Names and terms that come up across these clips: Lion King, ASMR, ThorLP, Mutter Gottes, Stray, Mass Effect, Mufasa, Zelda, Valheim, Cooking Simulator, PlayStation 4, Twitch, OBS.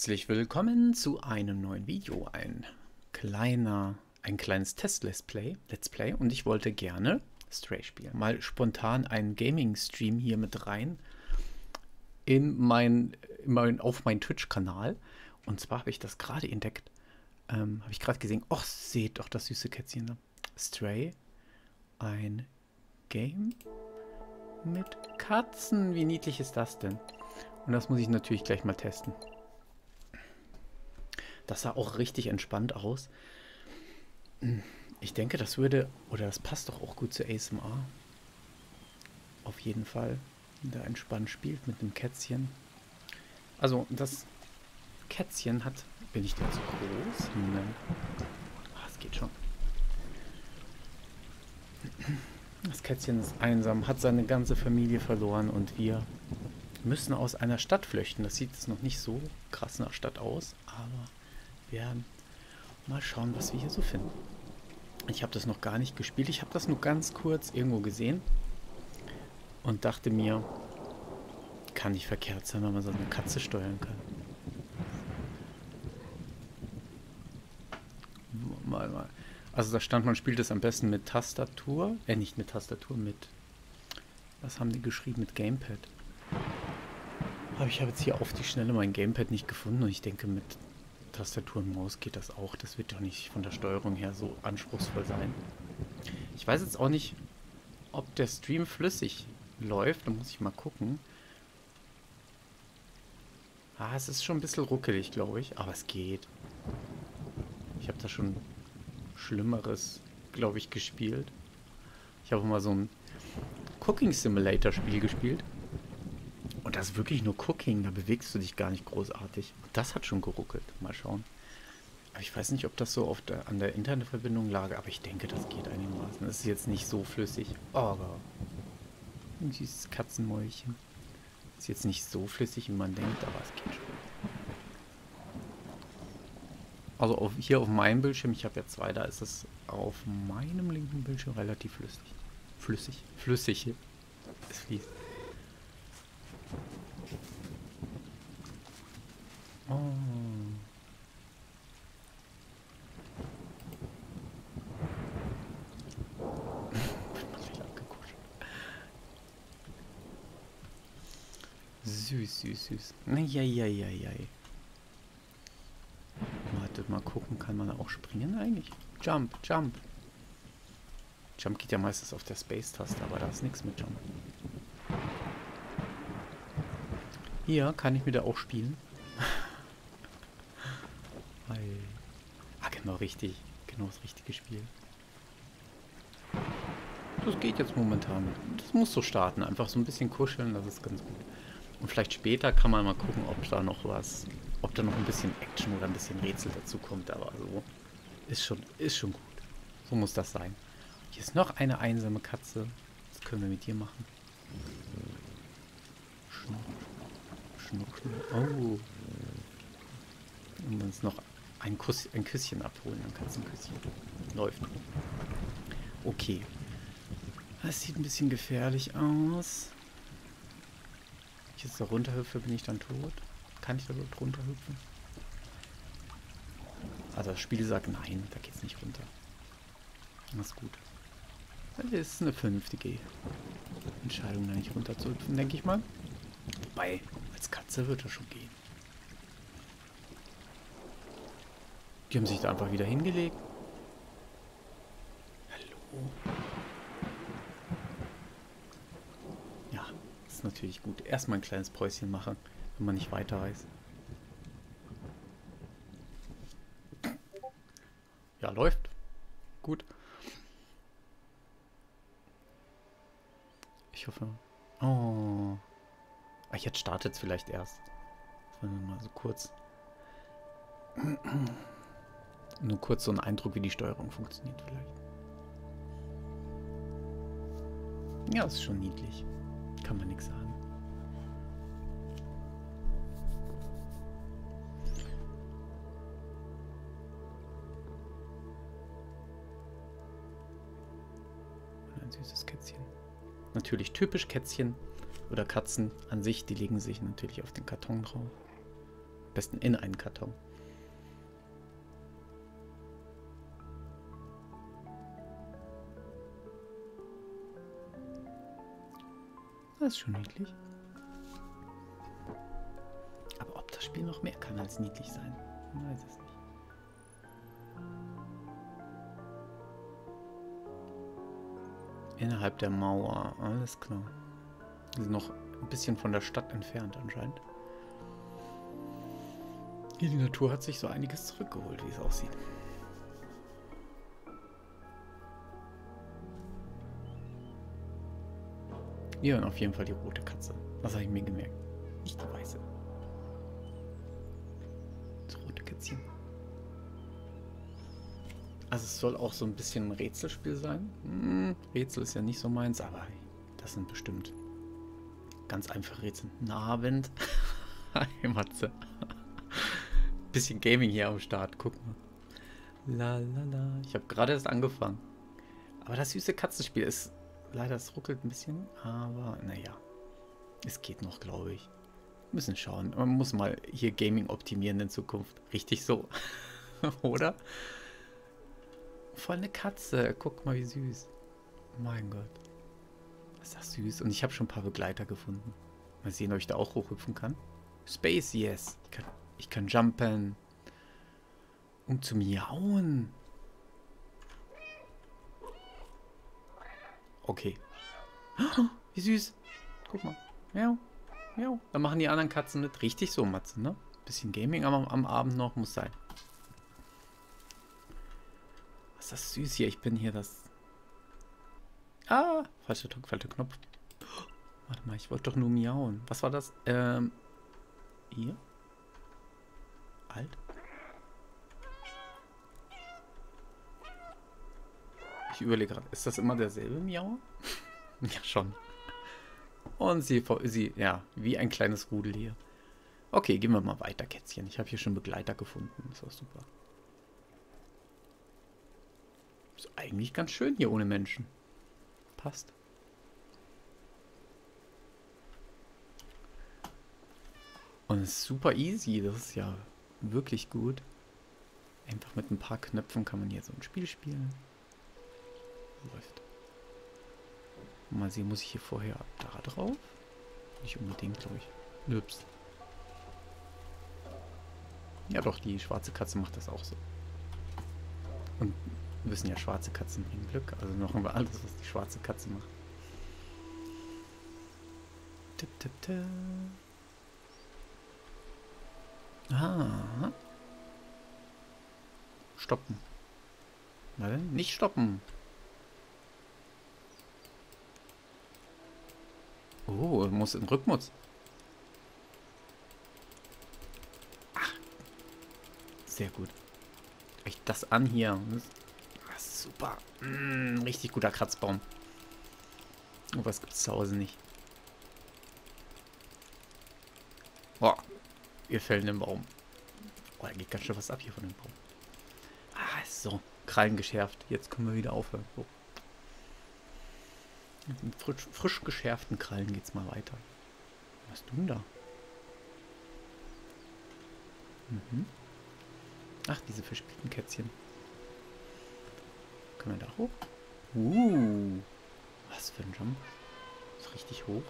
Herzlich willkommen zu einem neuen Video, ein kleines Test-Let's Play, und ich wollte gerne Stray spielen. Mal spontan einen Gaming-Stream hier mit rein auf meinen Twitch-Kanal, und zwar habe ich das gerade entdeckt, habe ich gerade gesehen, och, seht doch das süße Kätzchen da. Stray, ein Game mit Katzen, wie niedlich ist das denn? Und das muss ich natürlich gleich mal testen. Das sah auch richtig entspannt aus. Ich denke, das würde, oder das passt doch auch gut zu ASMR. Auf jeden Fall, da entspannt spielt mit einem Kätzchen. Also das Kätzchen hat, bin ich denn zu groß? Nein. Es geht schon. Das Kätzchen ist einsam, hat seine ganze Familie verloren und wir müssen aus einer Stadt flüchten. Das sieht jetzt noch nicht so krass nach Stadt aus, aber wir werden mal schauen, was wir hier so finden. Ich habe das noch gar nicht gespielt. Ich habe das nur ganz kurz irgendwo gesehen und dachte mir, kann nicht verkehrt sein, wenn man so eine Katze steuern kann. Mal. Also da stand, man spielt das am besten mit Tastatur. Nicht mit Tastatur, mit... Was haben die geschrieben? Mit Gamepad. Aber ich habe jetzt hier auf die Schnelle mein Gamepad nicht gefunden, und ich denke, mit Tastatur und Maus geht das auch. Das wird doch nicht von der Steuerung her so anspruchsvoll sein. Ich weiß jetzt auch nicht, ob der Stream flüssig läuft. Da muss ich mal gucken. Ah, es ist schon ein bisschen ruckelig, glaube ich. Aber es geht. Ich habe da schon Schlimmeres, glaube ich, gespielt. Ich habe mal so ein Cooking Simulator Spiel gespielt. Und das ist wirklich nur Cooking, da bewegst du dich gar nicht großartig. Und das hat schon geruckelt. Mal schauen. Aber ich weiß nicht, ob das so oft an der Internetverbindung lag, aber ich denke, das geht einigermaßen. Das ist jetzt nicht so flüssig. Aber dieses Katzenmäulchen ist jetzt nicht so flüssig, wie man denkt, aber es geht schon. Also hier auf meinem Bildschirm, ich habe ja zwei, da ist es auf meinem linken Bildschirm relativ flüssig. Flüssig. Es fließt. Oh. Süß. Ja. Wartet mal gucken, kann man auch springen eigentlich? Jump. Jump geht ja meistens auf der Space-Taste, aber da ist nichts mit Jump. Hier kann ich mir da auch spielen. Genau richtig. Genau das richtige Spiel. Das geht jetzt momentan. Das muss so starten. Einfach so ein bisschen kuscheln, das ist ganz gut. Und vielleicht später kann man mal gucken, ob da noch was, ob da noch ein bisschen Action oder ein bisschen Rätsel dazu kommt. Aber so ist schon gut. So muss das sein. Hier ist noch eine einsame Katze. Das können wir mit dir machen. Schnuck. Oh. Und uns noch ein Küsschen abholen, ein Katzenküsschen. Läuft. Okay. Das sieht ein bisschen gefährlich aus. Wenn ich jetzt da runterhüpfe, bin ich dann tot? Kann ich da überhaupt runterhüpfen? Also das Spiel sagt, nein, da geht's nicht runter. Das ist gut. Das ist eine vernünftige Entscheidung, da nicht runterzuhüpfen, denke ich mal. Wobei, als Katze wird das schon gehen. Die haben sich da einfach wieder hingelegt. Hallo. Ja, ist natürlich gut. Erstmal ein kleines Päuschen machen, wenn man nicht weiter weiß. Ja, läuft. Gut. Ich hoffe... Oh. Ach, jetzt startet es vielleicht erst. Wollen wir mal so kurz... Nur kurz so einen Eindruck, wie die Steuerung funktioniert vielleicht. Ja, ist schon niedlich. Kann man nichts sagen. Und ein süßes Kätzchen. Natürlich typisch Kätzchen oder Katzen an sich, die legen sich natürlich auf den Karton drauf. Am besten in einen Karton. Das ist schon niedlich. Aber ob das Spiel noch mehr kann als niedlich sein, man weiß es nicht. Innerhalb der Mauer, alles klar. Die sind noch ein bisschen von der Stadt entfernt anscheinend. Hier die Natur hat sich so einiges zurückgeholt, wie es aussieht. Ja, und auf jeden Fall die rote Katze. Das habe ich mir gemerkt. Nicht die weiße. Das rote Kätzchen. Also es soll auch so ein bisschen ein Rätselspiel sein. Rätsel ist ja nicht so meins, aber das sind bestimmt ganz einfache Rätsel. Na, Abend. Hi, Matze. Bisschen Gaming hier am Start, guck mal. La, la, la. Ich habe gerade erst angefangen. Aber das süße Katzenspiel ist... Leider, es ruckelt ein bisschen, aber naja, es geht noch, glaube ich. Müssen schauen. Man muss mal hier Gaming optimieren in Zukunft. Richtig so. Oder? Voll eine Katze. Guck mal, wie süß. Mein Gott. Ist das süß. Und ich habe schon ein paar Begleiter gefunden. Mal sehen, ob ich da auch hochhüpfen kann. Space, yes. Ich kann jumpen. Um zu miauen. Okay. Oh, wie süß. Guck mal. Miau. Miau. Da machen die anderen Katzen mit. Richtig so, Matze, ne? Bisschen Gaming am Abend noch. Muss sein. Was ist das süß hier? Ich bin hier das... Ah! Falscher Knopf. Oh, warte mal, ich wollte doch nur miauen. Was war das? Hier? Alt? Ich überlege gerade, ist das immer derselbe Miau? Ja, schon. Und sie, ja, wie ein kleines Rudel hier. Okay, gehen wir mal weiter, Kätzchen. Ich habe hier schon Begleiter gefunden. Ist auch super. Ist eigentlich ganz schön hier ohne Menschen. Passt. Und es ist super easy. Das ist ja wirklich gut. Einfach mit ein paar Knöpfen kann man hier so ein Spiel spielen. Läuft. Mal sehen, muss ich hier vorher da drauf? Nicht unbedingt, glaube ich. Ups. Ja doch, die schwarze Katze macht das auch so. Und wir wissen ja, schwarze Katzen bringen Glück. Also machen wir alles, was die schwarze Katze macht. Tipp, tipp, tipp. Ah. Stoppen. Nein, nicht stoppen. Oh, muss in Rückmutz. Ach. Sehr gut. Echt das an hier. Ach, super. Richtig guter Kratzbaum. Oh, was gibt's zu Hause nicht? Oh, wir fällen den Baum. Oh, da geht ganz schön was ab hier von dem Baum. Ah, so. Krallen geschärft. Jetzt können wir wieder aufhören. Oh. Mit frisch geschärften Krallen geht's mal weiter. Was tun da? Mhm. Ach, diese verspielten Kätzchen. Können wir da hoch? Was für ein Jump. Ist richtig hoch.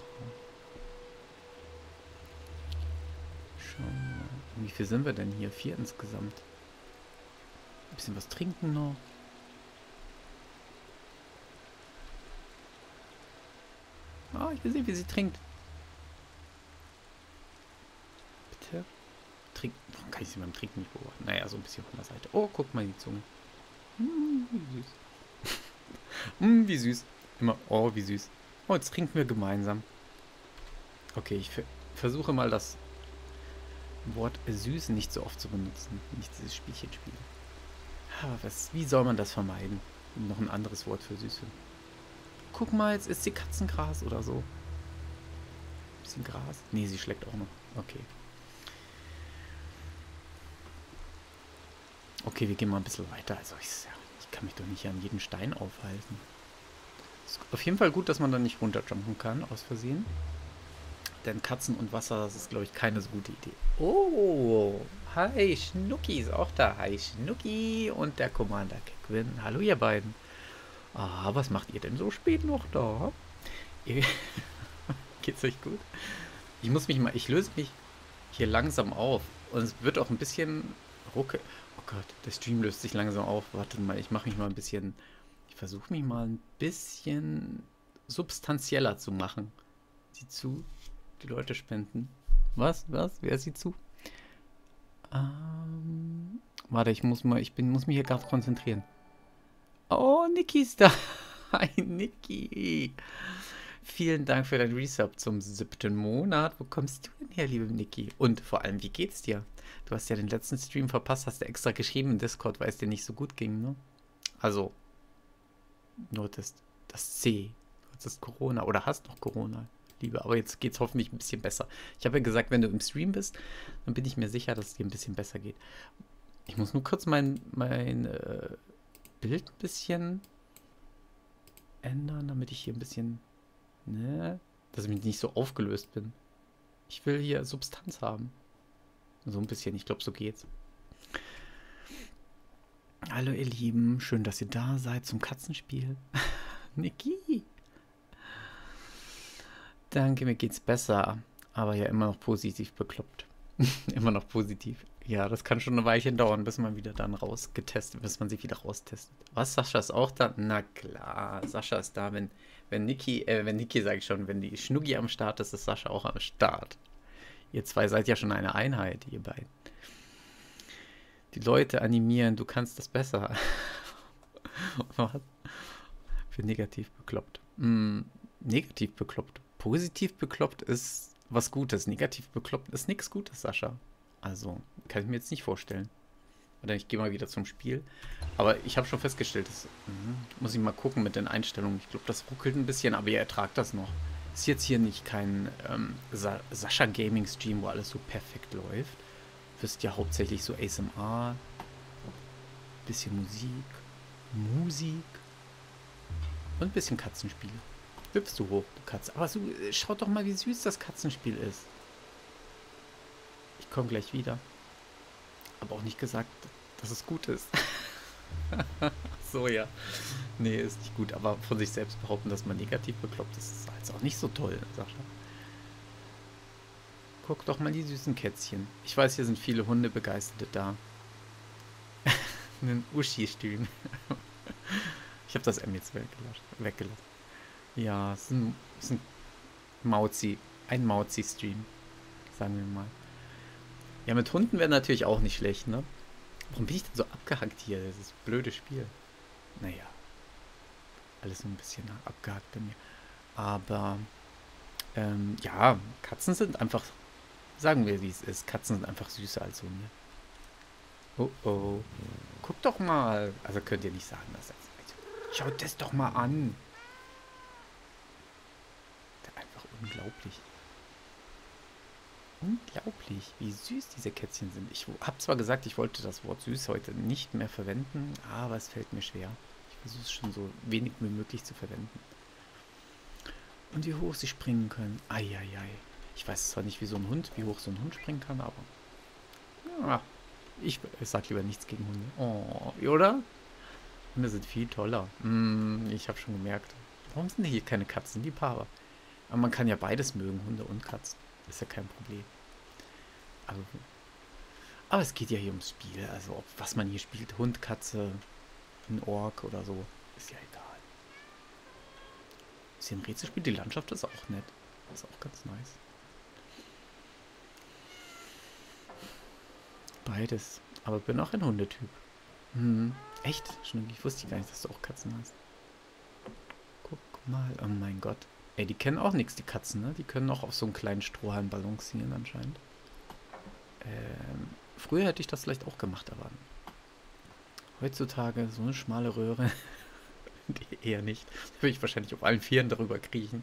Schauen wir mal. Wie viel sind wir denn hier? 4 insgesamt. Ein bisschen was trinken noch. Oh, ich will sehen, wie sie trinkt. Bitte. Trinken. Warum kann ich sie beim Trinken nicht beobachten? Naja, so ein bisschen von der Seite. Oh, guck mal die Zunge. Wie süß. Wie süß. Immer, oh, wie süß. Oh, jetzt trinken wir gemeinsam. Okay, ich versuche mal das Wort süß nicht so oft zu benutzen. Nicht dieses Spielchen spielen. Aber wie soll man das vermeiden? Noch ein anderes Wort für süße. Guck mal, jetzt isst sie Katzengras oder so. Ein bisschen Gras. Nee, sie schlägt auch noch. Okay. Okay, wir gehen mal ein bisschen weiter. Also ich kann mich doch nicht an jeden Stein aufhalten. Ist auf jeden Fall gut, dass man da nicht runterjumpen kann, aus Versehen. Denn Katzen und Wasser, das ist, glaube ich, keine so gute Idee. Oh, hi, Schnucki ist auch da. Hi, Schnucki und der Commander Kevin. Hallo, ihr beiden. Ah, was macht ihr denn so spät noch da? Geht's euch gut? Ich muss mich mal, ich löse mich hier langsam auf. Und es wird auch ein bisschen rucke. Oh Gott, der Stream löst sich langsam auf. Wartet mal, ich mache mich mal ein bisschen, ich versuche mich mal ein bisschen substanzieller zu machen. Sieh zu, die Leute spenden. Was? Wer sieht zu? Warte, ich muss mich hier gerade konzentrieren. Oh, Niki ist da. Hi, Niki. Vielen Dank für dein Resub zum 7. Monat. Wo kommst du denn her, liebe Niki? Und vor allem, wie geht's dir? Du hast ja den letzten Stream verpasst, hast du extra geschrieben im Discord, weil es dir nicht so gut ging, ne? Also, nur das C. Du hast Corona oder hast noch Corona, Liebe. Aber jetzt geht's hoffentlich ein bisschen besser. Ich habe ja gesagt, wenn du im Stream bist, dann bin ich mir sicher, dass es dir ein bisschen besser geht. Ich muss nur kurz mein Bild ein bisschen ändern, damit ich hier ein bisschen... Ne? Dass ich nicht so aufgelöst bin. Ich will hier Substanz haben. So ein bisschen, ich glaube, so geht's. Hallo ihr Lieben, schön, dass ihr da seid zum Katzenspiel. Niki! Danke, mir geht's besser. Aber ja, immer noch positiv bekloppt. Immer noch positiv. Ja, das kann schon eine Weilchen dauern, bis man wieder dann rausgetestet, bis man sich wieder raustestet. Was, Sascha ist auch da? Na klar, Sascha ist da, wenn die Schnucki am Start ist, ist Sascha auch am Start. Ihr zwei seid ja schon eine Einheit, ihr beiden. Die Leute animieren, du kannst das besser. Für negativ bekloppt. Negativ bekloppt. Positiv bekloppt ist was Gutes. Negativ bekloppt ist nichts Gutes, Sascha. Also, kann ich mir jetzt nicht vorstellen. Oder ich gehe mal wieder zum Spiel. Aber ich habe schon festgestellt, das muss ich mal gucken mit den Einstellungen. Ich glaube, das ruckelt ein bisschen, aber ihr ertragt das noch. Ist jetzt hier nicht kein Sascha Gaming Stream, wo alles so perfekt läuft. Du wirst ja hauptsächlich so ASMR, bisschen Musik und ein bisschen Katzenspiele. Hüpfst du hoch, du Katze. Aber so, schaut doch mal, wie süß das Katzenspiel ist. Ich komme gleich wieder. Aber auch nicht gesagt, dass es gut ist. So, ja. Nee, ist nicht gut. Aber von sich selbst behaupten, dass man negativ bekloppt ist, ist halt auch nicht so toll, Sascha. Guck doch mal die süßen Kätzchen. Ich weiß, hier sind viele Hundebegeisterte da. Einen Uschi-Stream. Ich habe das M jetzt weggelassen. Ja, es ist ein Mauzi. Ein Mauzi-Stream. Sagen wir mal. Ja, mit Hunden wäre natürlich auch nicht schlecht, ne? Warum bin ich denn so abgehackt hier? Das ist ein blödes Spiel. Naja. Alles so ein bisschen abgehackt bei mir. Aber, ja, Katzen sind einfach, sagen wir, wie es ist. Katzen sind einfach süßer als Hunde. Oh, oh. Guck doch mal. Also könnt ihr nicht sagen, dass das ist. Schaut das doch mal an. Das ist einfach unglaublich. Unglaublich, wie süß diese Kätzchen sind. Ich habe zwar gesagt, ich wollte das Wort süß heute nicht mehr verwenden, aber es fällt mir schwer. Ich versuche es schon so wenig wie möglich zu verwenden. Und wie hoch sie springen können. Eieiei. Ich weiß zwar nicht, wie hoch so ein Hund springen kann, aber... Ja, ich sage lieber nichts gegen Hunde. Oh, oder? Hunde sind viel toller. Ich habe schon gemerkt. Warum sind hier keine Katzenliebhaber? Aber man kann ja beides mögen, Hunde und Katzen. Ist ja kein Problem. Aber es geht ja hier ums Spiel. Also, ob was man hier spielt, Hund, Katze, ein Ork oder so, ist ja egal. Ist hier ein Rätselspiel? Die Landschaft ist auch nett. Ist auch ganz nice. Beides. Aber ich bin auch ein Hundetyp. Echt? Ich wusste gar nicht, dass du auch Katzen hast. Guck mal. Oh mein Gott. Ey, die kennen auch nichts, die Katzen, ne? Die können auch auf so einen kleinen Strohhalm balancieren anscheinend. Früher hätte ich das vielleicht auch gemacht, aber heutzutage so eine schmale Röhre eher nicht. Da würde ich wahrscheinlich auf allen Vieren darüber kriechen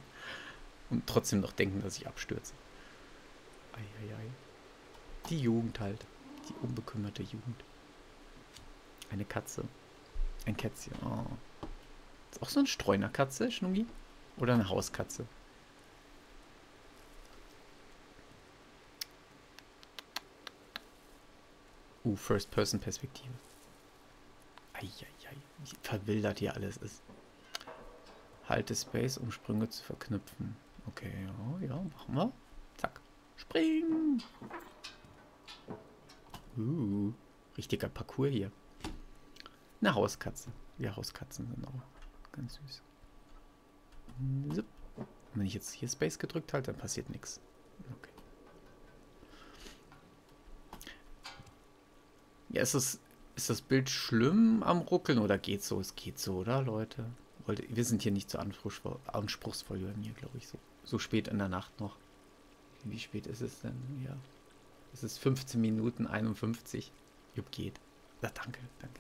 und trotzdem noch denken, dass ich abstürze. Eieiei. Die Jugend halt. Die unbekümmerte Jugend. Eine Katze. Ein Kätzchen. Oh. Ist auch so eine Streunerkatze, Schnuggi? Oder eine Hauskatze. First-Person-Perspektive. Eieiei, wie verwildert hier alles ist. Halte Space, um Sprünge zu verknüpfen. Okay, ja, machen wir. Zack. Springen! Richtiger Parcours hier. Eine Hauskatze. Ja, Hauskatzen sind auch ganz süß. So. Wenn ich jetzt hier Space gedrückt halte, dann passiert nichts. Okay. Ja, ist das Bild schlimm am Ruckeln oder geht's so? Es geht so, oder, Leute? Wir sind hier nicht so anspruchsvoll bei mir, glaube ich. So spät in der Nacht noch. Wie spät ist es denn? Ja. Es ist 15 Minuten 51. Jupp, geht. Na, danke, danke.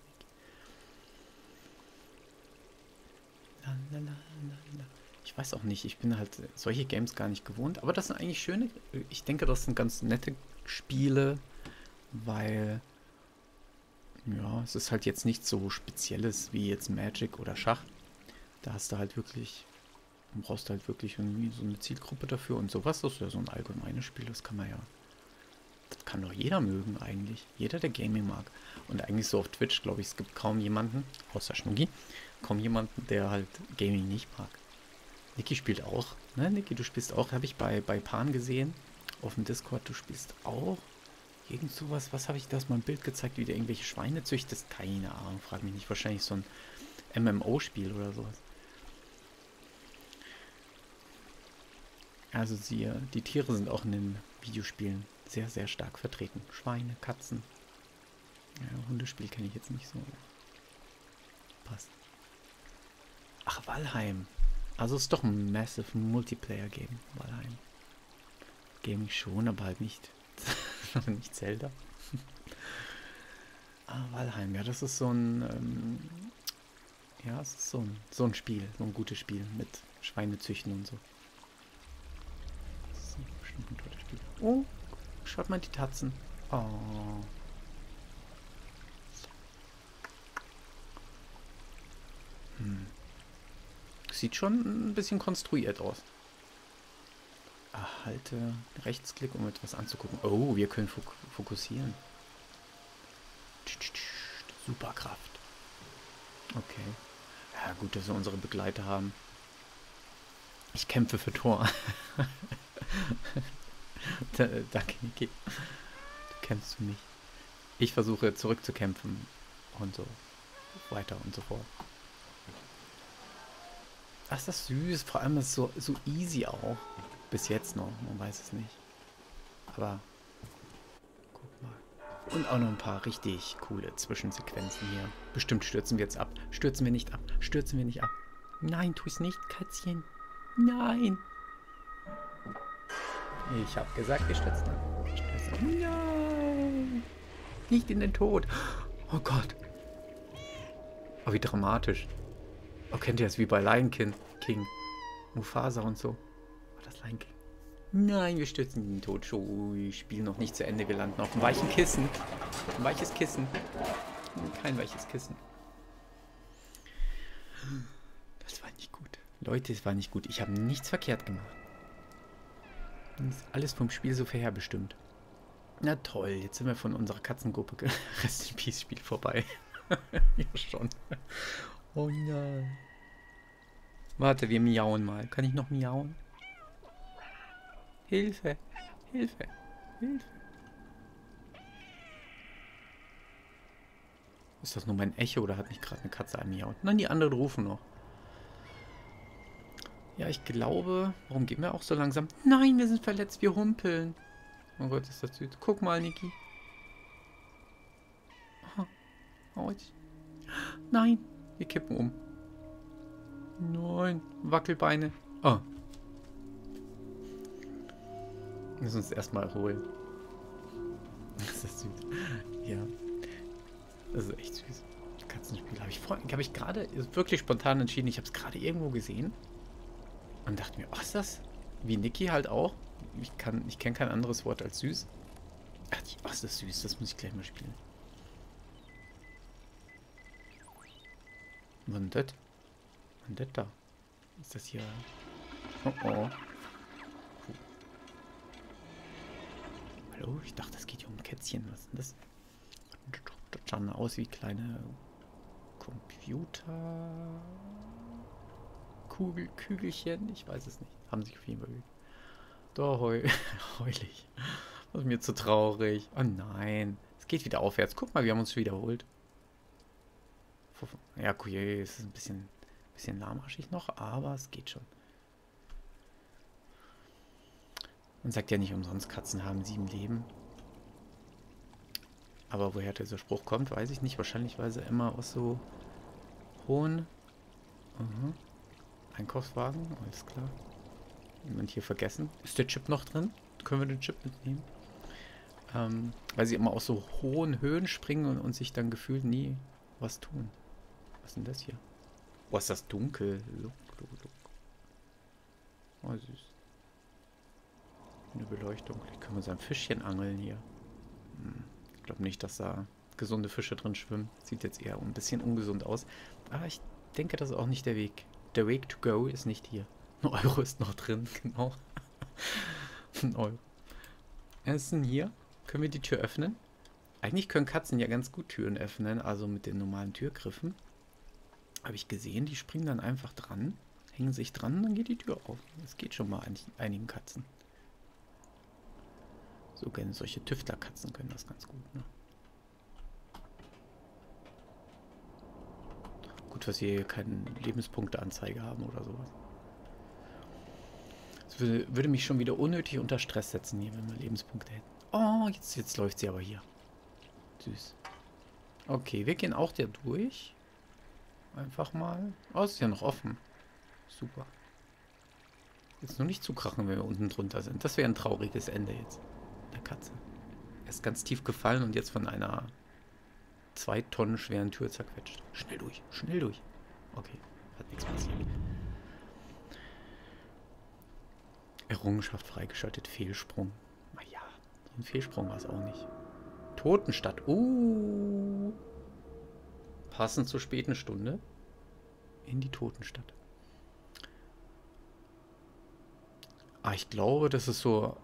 Ich weiß auch nicht, ich bin halt solche Games gar nicht gewohnt. Aber das sind eigentlich schöne, ich denke, das sind ganz nette Spiele, weil, ja, es ist halt jetzt nichts so Spezielles wie jetzt Magic oder Schach. Da hast du halt wirklich, du brauchst halt wirklich irgendwie so eine Zielgruppe dafür und sowas. Das ist ja so ein allgemeines Spiel, das kann man ja, das kann doch jeder mögen eigentlich. Jeder, der Gaming mag. Und eigentlich so auf Twitch, glaube ich, es gibt kaum jemanden, außer Schnucki, kaum jemanden, der halt Gaming nicht mag. Niki spielt auch, ne? Niki, du spielst auch, habe ich bei Pan gesehen, auf dem Discord, du spielst auch irgend sowas. Was habe ich da mal ein Bild gezeigt, wie du irgendwelche Schweine züchtest? Keine Ahnung, frag mich nicht. Wahrscheinlich so ein MMO-Spiel oder sowas. Also siehe, die Tiere sind auch in den Videospielen sehr, sehr stark vertreten. Schweine, Katzen. Ja, Hundespiel kenne ich jetzt nicht so. Passt. Ach, Valheim. Also es ist doch ein Massive Multiplayer-Game, Valheim. Gaming schon, aber halt nicht, nicht Zelda. Ah, Valheim, ja, das ist so ein, ja, es ist so ein Spiel, so ein gutes Spiel mit Schweinezüchten und so. Das ist bestimmt ein tolles Spiel. Oh, schaut mal die Tatzen. Oh. Sieht schon ein bisschen konstruiert aus. Halte Rechtsklick, um etwas anzugucken. Oh, wir können fokussieren. Superkraft. Okay. Ja, gut, dass wir unsere Begleiter haben. Ich kämpfe für Tor. Danke, Niki. Du kämpfst für mich. Ich versuche zurückzukämpfen. Und so weiter und so fort. Ach, ist das süß. Vor allem ist es so easy auch. Bis jetzt noch. Man weiß es nicht. Aber guck mal. Und auch noch ein paar richtig coole Zwischensequenzen hier. Bestimmt stürzen wir jetzt ab. Stürzen wir nicht ab. Stürzen wir nicht ab. Nein, tu es nicht, Katzchen. Nein. Ich habe gesagt, wir stürzen ab. Nein. Nicht in den Tod. Oh Gott. Oh, wie dramatisch. Oh, kennt ihr das wie bei Lion King? Mufasa und so. War das Lion King? Nein, wir stürzen in den Tod. Ich spiele noch nicht zu Ende. Wir landen auf einem weichen Kissen. Ein weiches Kissen. Kein weiches Kissen. Das war nicht gut. Leute, es war nicht gut. Ich habe nichts verkehrt gemacht. Das ist alles vom Spiel so vorherbestimmt. Na toll, jetzt sind wir von unserer Katzengruppe. Rest in Peace Spiel vorbei. Ja, schon. Oh nein. Warte, wir miauen mal. Kann ich noch miauen? Hilfe. Hilfe. Hilfe. Ist das nur mein Echo oder hat mich gerade eine Katze anmiaut? Nein, die anderen rufen noch. Ja, ich glaube... Warum gehen wir auch so langsam? Nein, wir sind verletzt. Wir humpeln. Oh Gott, ist das süß. Guck mal, Niki. Oh. Nein. Wir kippen um. Nein. Wackelbeine. Oh. Müssen uns erstmal holen. Das ist süß. Ja. Das ist echt süß. Katzenspiel. Habe ich gerade wirklich spontan entschieden. Ich habe es gerade irgendwo gesehen. Und dachte mir, was ist das? Wie Niki halt auch. Ich kenne kein anderes Wort als süß. Ach, oh, ist das süß. Das muss ich gleich mal spielen. Was ist das? Was ist das da? Ist das hier... Oh oh. Puh. Hallo? Ich dachte, das geht hier um Kätzchen. Was ist denn das? schon aus wie kleine Computerkügelchen. Ich weiß es nicht. Haben sich auf jeden Fall bewegt. Da heul ich. Das ist mir zu traurig. Oh nein. Es geht wieder aufwärts. Guck mal, wir haben uns schon wiederholt. Ja, cool, es ist ein bisschen lahmarschig noch, aber es geht schon. Man sagt ja nicht umsonst, Katzen haben 7 Leben. Aber woher dieser Spruch kommt, weiß ich nicht. Wahrscheinlich, weil sie immer aus so hohen Einkaufswagen, alles klar. Jemand hier vergessen. Ist der Chip noch drin? Können wir den Chip mitnehmen? Weil sie immer aus so hohen Höhen springen und sich dann gefühlt nie was tun. Was ist denn das hier? Oh, ist das dunkel. Look, look, look. Oh, süß. Eine Beleuchtung. Vielleicht können wir so ein Fischchen angeln hier. Hm. Ich glaube nicht, dass da gesunde Fische drin schwimmen. Sieht jetzt eher ein bisschen ungesund aus. Aber ich denke, das ist auch nicht der Weg. Der Weg to go ist nicht hier. 1 Euro ist noch drin, genau. 1 Euro. Was ist denn hier? Können wir die Tür öffnen? Eigentlich können Katzen ja ganz gut Türen öffnen, also mit den normalen Türgriffen. Habe ich gesehen, die springen dann einfach dran, hängen sich dran und dann geht die Tür auf. Das geht schon mal einigen Katzen. So gerne solche Tüftlerkatzen können das ganz gut, ne? Gut, dass wir hier keine Lebenspunkteanzeige haben oder sowas. Das würde mich schon wieder unnötig unter Stress setzen hier, wenn wir Lebenspunkte hätten. Oh, jetzt läuft sie aber hier. Süß. Okay, wir gehen auch da durch. Einfach mal. Oh, ist ja noch offen. Super. Jetzt nur nicht zukrachen, wenn wir unten drunter sind. Das wäre ein trauriges Ende jetzt. Der Katze. Er ist ganz tief gefallen und jetzt von einer 2 Tonnen schweren Tür zerquetscht. Schnell durch, schnell durch. Okay, hat nichts passiert. Errungenschaft freigeschaltet. Fehlsprung. Naja, so ein Fehlsprung war es auch nicht. Totenstadt. Passend zur späten Stunde. In die Totenstadt. Ah, ich glaube, das ist so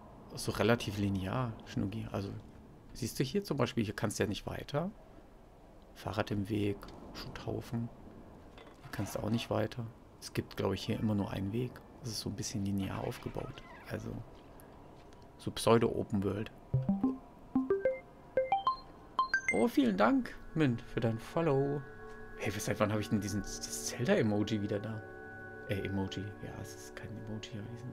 relativ linear, Schnuggi. Also, siehst du hier zum Beispiel, hier kannst du ja nicht weiter. Fahrrad im Weg, Schutthaufen. Hier kannst du auch nicht weiter. Es gibt, glaube ich, hier immer nur einen Weg. Das ist so ein bisschen linear aufgebaut. Also, so Pseudo-Open World. Oh, vielen Dank, Mint, für dein Follow. Hey, weshalb, wann habe ich denn diesen Zelda-Emoji wieder da? Emoji. Ja, es ist kein Emoji gewesen.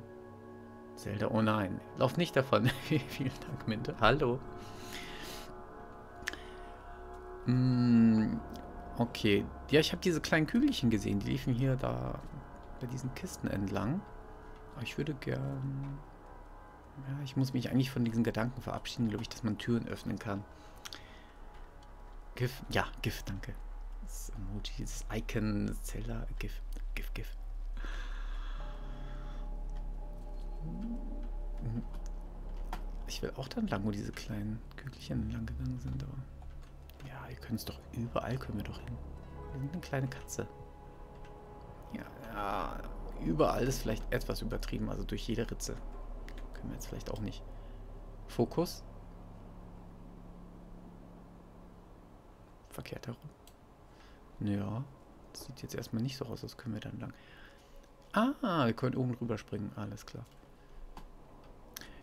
Zelda, oh nein. Lauf nicht davon. Vielen Dank, Mint. Hallo. Okay. Ja, ich habe diese kleinen Kügelchen gesehen. Die liefen hier da bei diesen Kisten entlang. Aber ich würde gern... Ja, ich muss mich eigentlich von diesen Gedanken verabschieden, glaube ich, dass man Türen öffnen kann. GIF, ja, GIF, danke. Das Emoji, das Icon, Zelda, GIF, GIF, GIF. Ich will auch dann lang, wo diese kleinen Kügelchen lang gegangen sind, aber... Ja, ihr könnt es doch überall, können wir doch hin. Wir sind eine kleine Katze. Ja, ja, überall ist vielleicht etwas übertrieben, also durch jede Ritze. Können wir jetzt vielleicht auch nicht. Fokus. Verkehrt herum. Ja, das sieht jetzt erstmal nicht so aus, als können wir dann lang. Ah, wir können oben rüber springen, alles klar.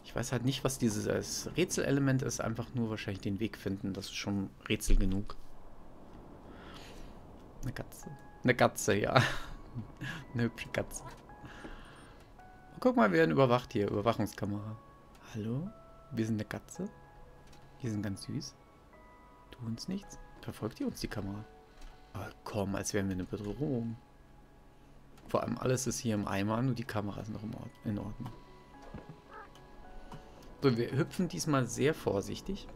Ich weiß halt nicht, was dieses Rätselelement ist, einfach nur wahrscheinlich den Weg finden, das ist schon Rätsel genug. Eine Katze. Eine Katze, ja. Eine hübsche Katze. Guck mal, wir werden überwacht hier, Überwachungskamera. Hallo, wir sind eine Katze. Wir sind ganz süß. Tun uns nichts. Verfolgt ihr uns die Kamera? Oh, komm, als wären wir eine Bedrohung. Vor allem alles ist hier im Eimer, nur die Kamera ist noch in Ordnung. So, wir hüpfen diesmal sehr vorsichtig.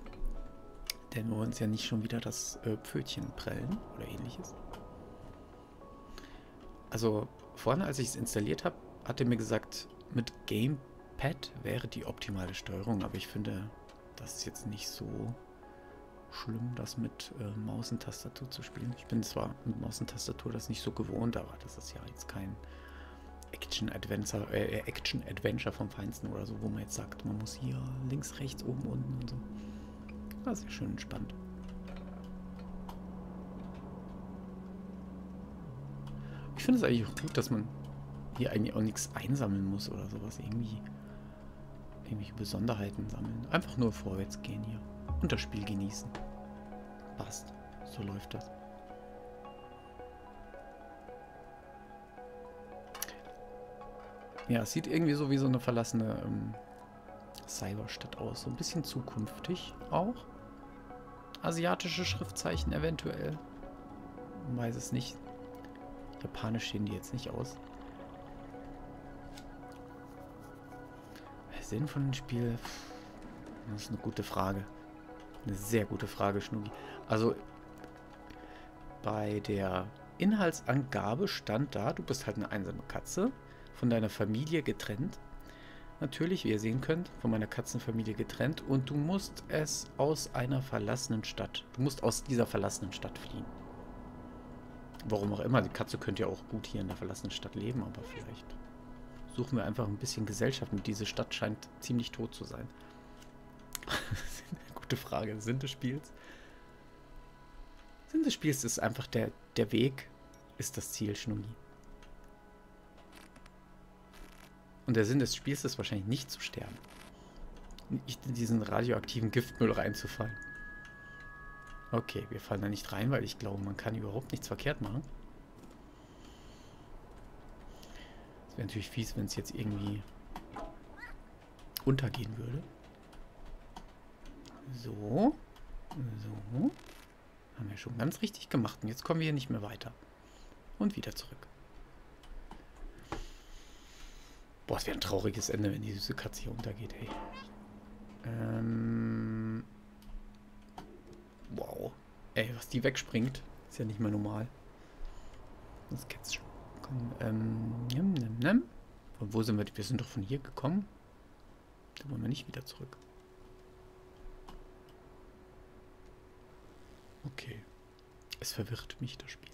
Denn wir uns ja nicht schon wieder das Pfötchen prellen oder ähnliches. Also, vorne, als ich es installiert habe, hat er mir gesagt, mit Gamepad wäre die optimale Steuerung. Aber ich finde, das ist jetzt nicht so... schlimm, das mit Maus und Tastatur zu spielen. Ich bin zwar mit Maus und Tastatur das nicht so gewohnt, aber das ist ja jetzt kein Action-Adventure vom Feinsten oder so, wo man jetzt sagt, man muss hier links, rechts, oben, unten und so. Das ist ja schön entspannt. Ich finde es eigentlich auch gut, dass man hier eigentlich auch nichts einsammeln muss oder sowas. Irgendwie irgendwelche Besonderheiten sammeln. Einfach nur vorwärts gehen hier. Und das Spiel genießen. Passt. So läuft das. Ja, es sieht irgendwie so wie so eine verlassene Cyberstadt aus. So ein bisschen zukünftig auch. Asiatische Schriftzeichen eventuell. Man weiß es nicht. Japanisch sehen die jetzt nicht aus. Der Sinn von dem Spiel? Das ist eine gute Frage. Eine sehr gute Frage, Schnugi. Also bei der Inhaltsangabe stand da, du bist halt eine einsame Katze, von deiner Familie getrennt. Natürlich, wie ihr sehen könnt, von meiner Katzenfamilie getrennt. Und du musst es aus einer verlassenen Stadt. Du musst aus dieser verlassenen Stadt fliehen. Warum auch immer. Die Katze könnte ja auch gut hier in der verlassenen Stadt leben, aber vielleicht suchen wir einfach ein bisschen Gesellschaft mit. Diese Stadt scheint ziemlich tot zu sein. Gute Frage. Sinn des Spiels? Sinn des Spiels ist einfach der Weg, ist das Ziel, Schnungi. Und der Sinn des Spiels ist wahrscheinlich nicht zu sterben. Nicht in diesen radioaktiven Giftmüll reinzufallen. Okay, wir fallen da nicht rein, weil ich glaube, man kann überhaupt nichts verkehrt machen. Es wäre natürlich fies, wenn es jetzt irgendwie untergehen würde. So. So. Haben wir schon ganz richtig gemacht. Und jetzt kommen wir hier nicht mehr weiter. Und wieder zurück. Boah, es wäre ein trauriges Ende, wenn die süße Katze hier untergeht, ey. Wow. Ey, was die wegspringt, ist ja nicht mehr normal. Das geht's schon. Komm, Von wo sind wir? Wir sind doch von hier gekommen. Da wollen wir nicht wieder zurück. Okay. Es verwirrt mich, das Spiel.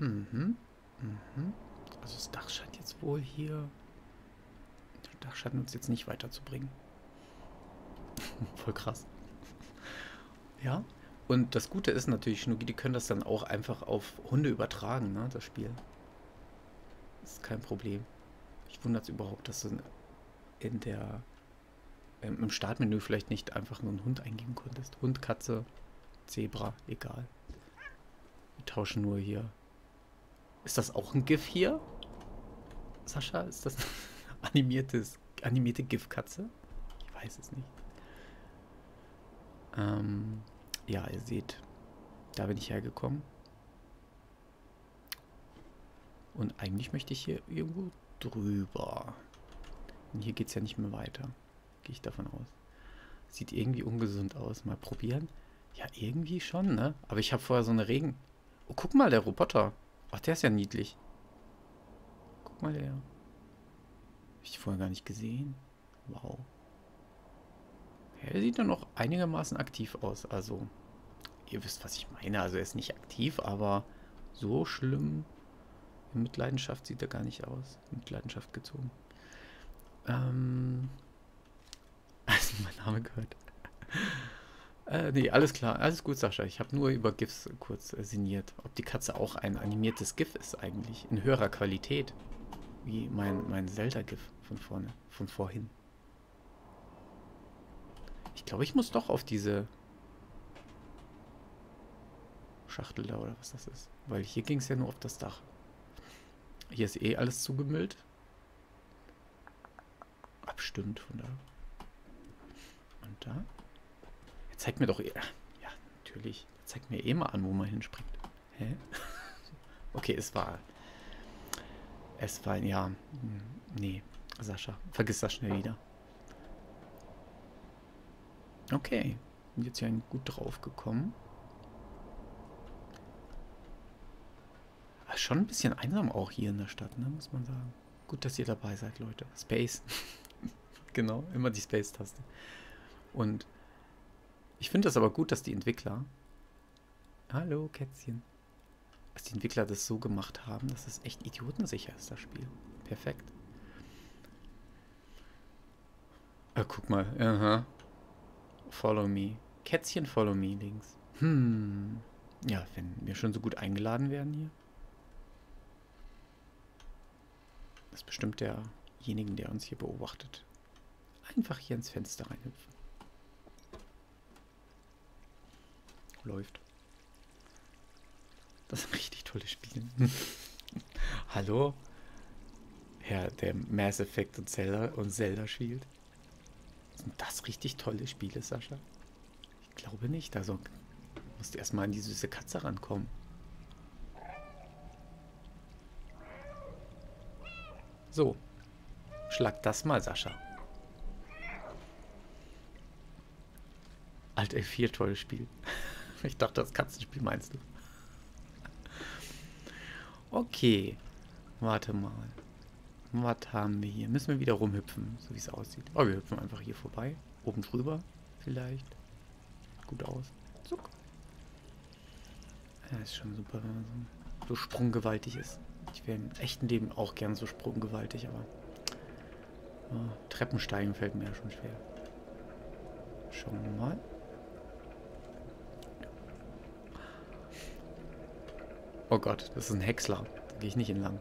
Also das Dach scheint jetzt wohl hier... Das Dach scheint uns jetzt nicht weiterzubringen. Voll krass. Ja, und das Gute ist natürlich, Schnugi, die können das dann auch einfach auf Hunde übertragen, ne, das Spiel. Das ist kein Problem. Ich wundere es überhaupt, dass du in der... im Startmenü vielleicht nicht einfach nur einen Hund eingeben konntest. Hund, Katze, Zebra, egal. Wir tauschen nur hier. Ist das auch ein GIF hier? Sascha, ist das eine animierte GIF-Katze? Ich weiß es nicht. Ja, ihr seht, da bin ich hergekommen. Und eigentlich möchte ich hier irgendwo drüber. Und hier geht es ja nicht mehr weiter. Gehe ich davon aus. Sieht irgendwie ungesund aus. Mal probieren. Ja, irgendwie schon, ne? Aber ich habe vorher so eine Regen... Oh, guck mal, der Roboter. Ach, der ist ja niedlich. Guck mal, der. Hab ich vorher gar nicht gesehen. Wow. Ja, der sieht dann noch einigermaßen aktiv aus. Also, ihr wisst, was ich meine. Also, er ist nicht aktiv, aber so schlimm. In Mitleidenschaft sieht er gar nicht aus. In Mitleidenschaft gezogen. Also, mein Name gehört. Nee, alles klar. Alles gut, Sascha. Ich habe nur über GIFs kurz sinniert. Ob die Katze auch ein animiertes GIF ist eigentlich. In höherer Qualität. Wie mein Zelda-GIF von vorhin. Ich glaube, ich muss doch auf diese Schachtel da oder was das ist. Weil hier ging es ja nur auf das Dach. Hier ist eh alles zugemüllt. Abstimmt von da. Und da... Zeigt mir doch... Ja, natürlich. Zeigt mir eh mal an, wo man hinspringt. Hä? Okay, es war... Ja. Nee. Sascha, vergiss das schnell wieder. Okay. Bin jetzt ja gut drauf gekommen. Aber schon ein bisschen einsam auch hier in der Stadt, ne? Muss man sagen. Gut, dass ihr dabei seid, Leute. Space. Genau. Immer die Space-Taste. Und... Ich finde das aber gut, dass die Entwickler... Hallo, Kätzchen. Dass die Entwickler das so gemacht haben, dass es echt idiotensicher ist, das Spiel. Perfekt. Guck mal. Follow me. Kätzchen, follow me links. Ja, wenn wir schon so gut eingeladen werden hier. Das ist bestimmt derjenigen, der uns hier beobachtet. Einfach hier ins Fenster reinhüpfen. Läuft. Das ist ein richtig tolles Spiel. Hallo? Herr, der Mass Effect und Zelda spielt. Sind das richtig tolle Spiele, Sascha? Ich glaube nicht. Also musst du erstmal an die süße Katze rankommen. So, schlag das mal, Sascha. Alt F4, tolles Spiel. Ich dachte, das Katzenspiel meinst du. Okay, warte mal. Was haben wir hier? Müssen wir wieder rumhüpfen, so wie es aussieht. Oh, wir hüpfen einfach hier vorbei. Oben drüber vielleicht. Sieht gut aus. Zuck. Ja, ist schon super, wenn man so sprunggewaltig ist. Ich wäre im echten Leben auch gern so sprunggewaltig, aber Treppensteigen fällt mir ja schon schwer. Schauen wir mal. Oh Gott, das ist ein Häcksler. Da gehe ich nicht entlang.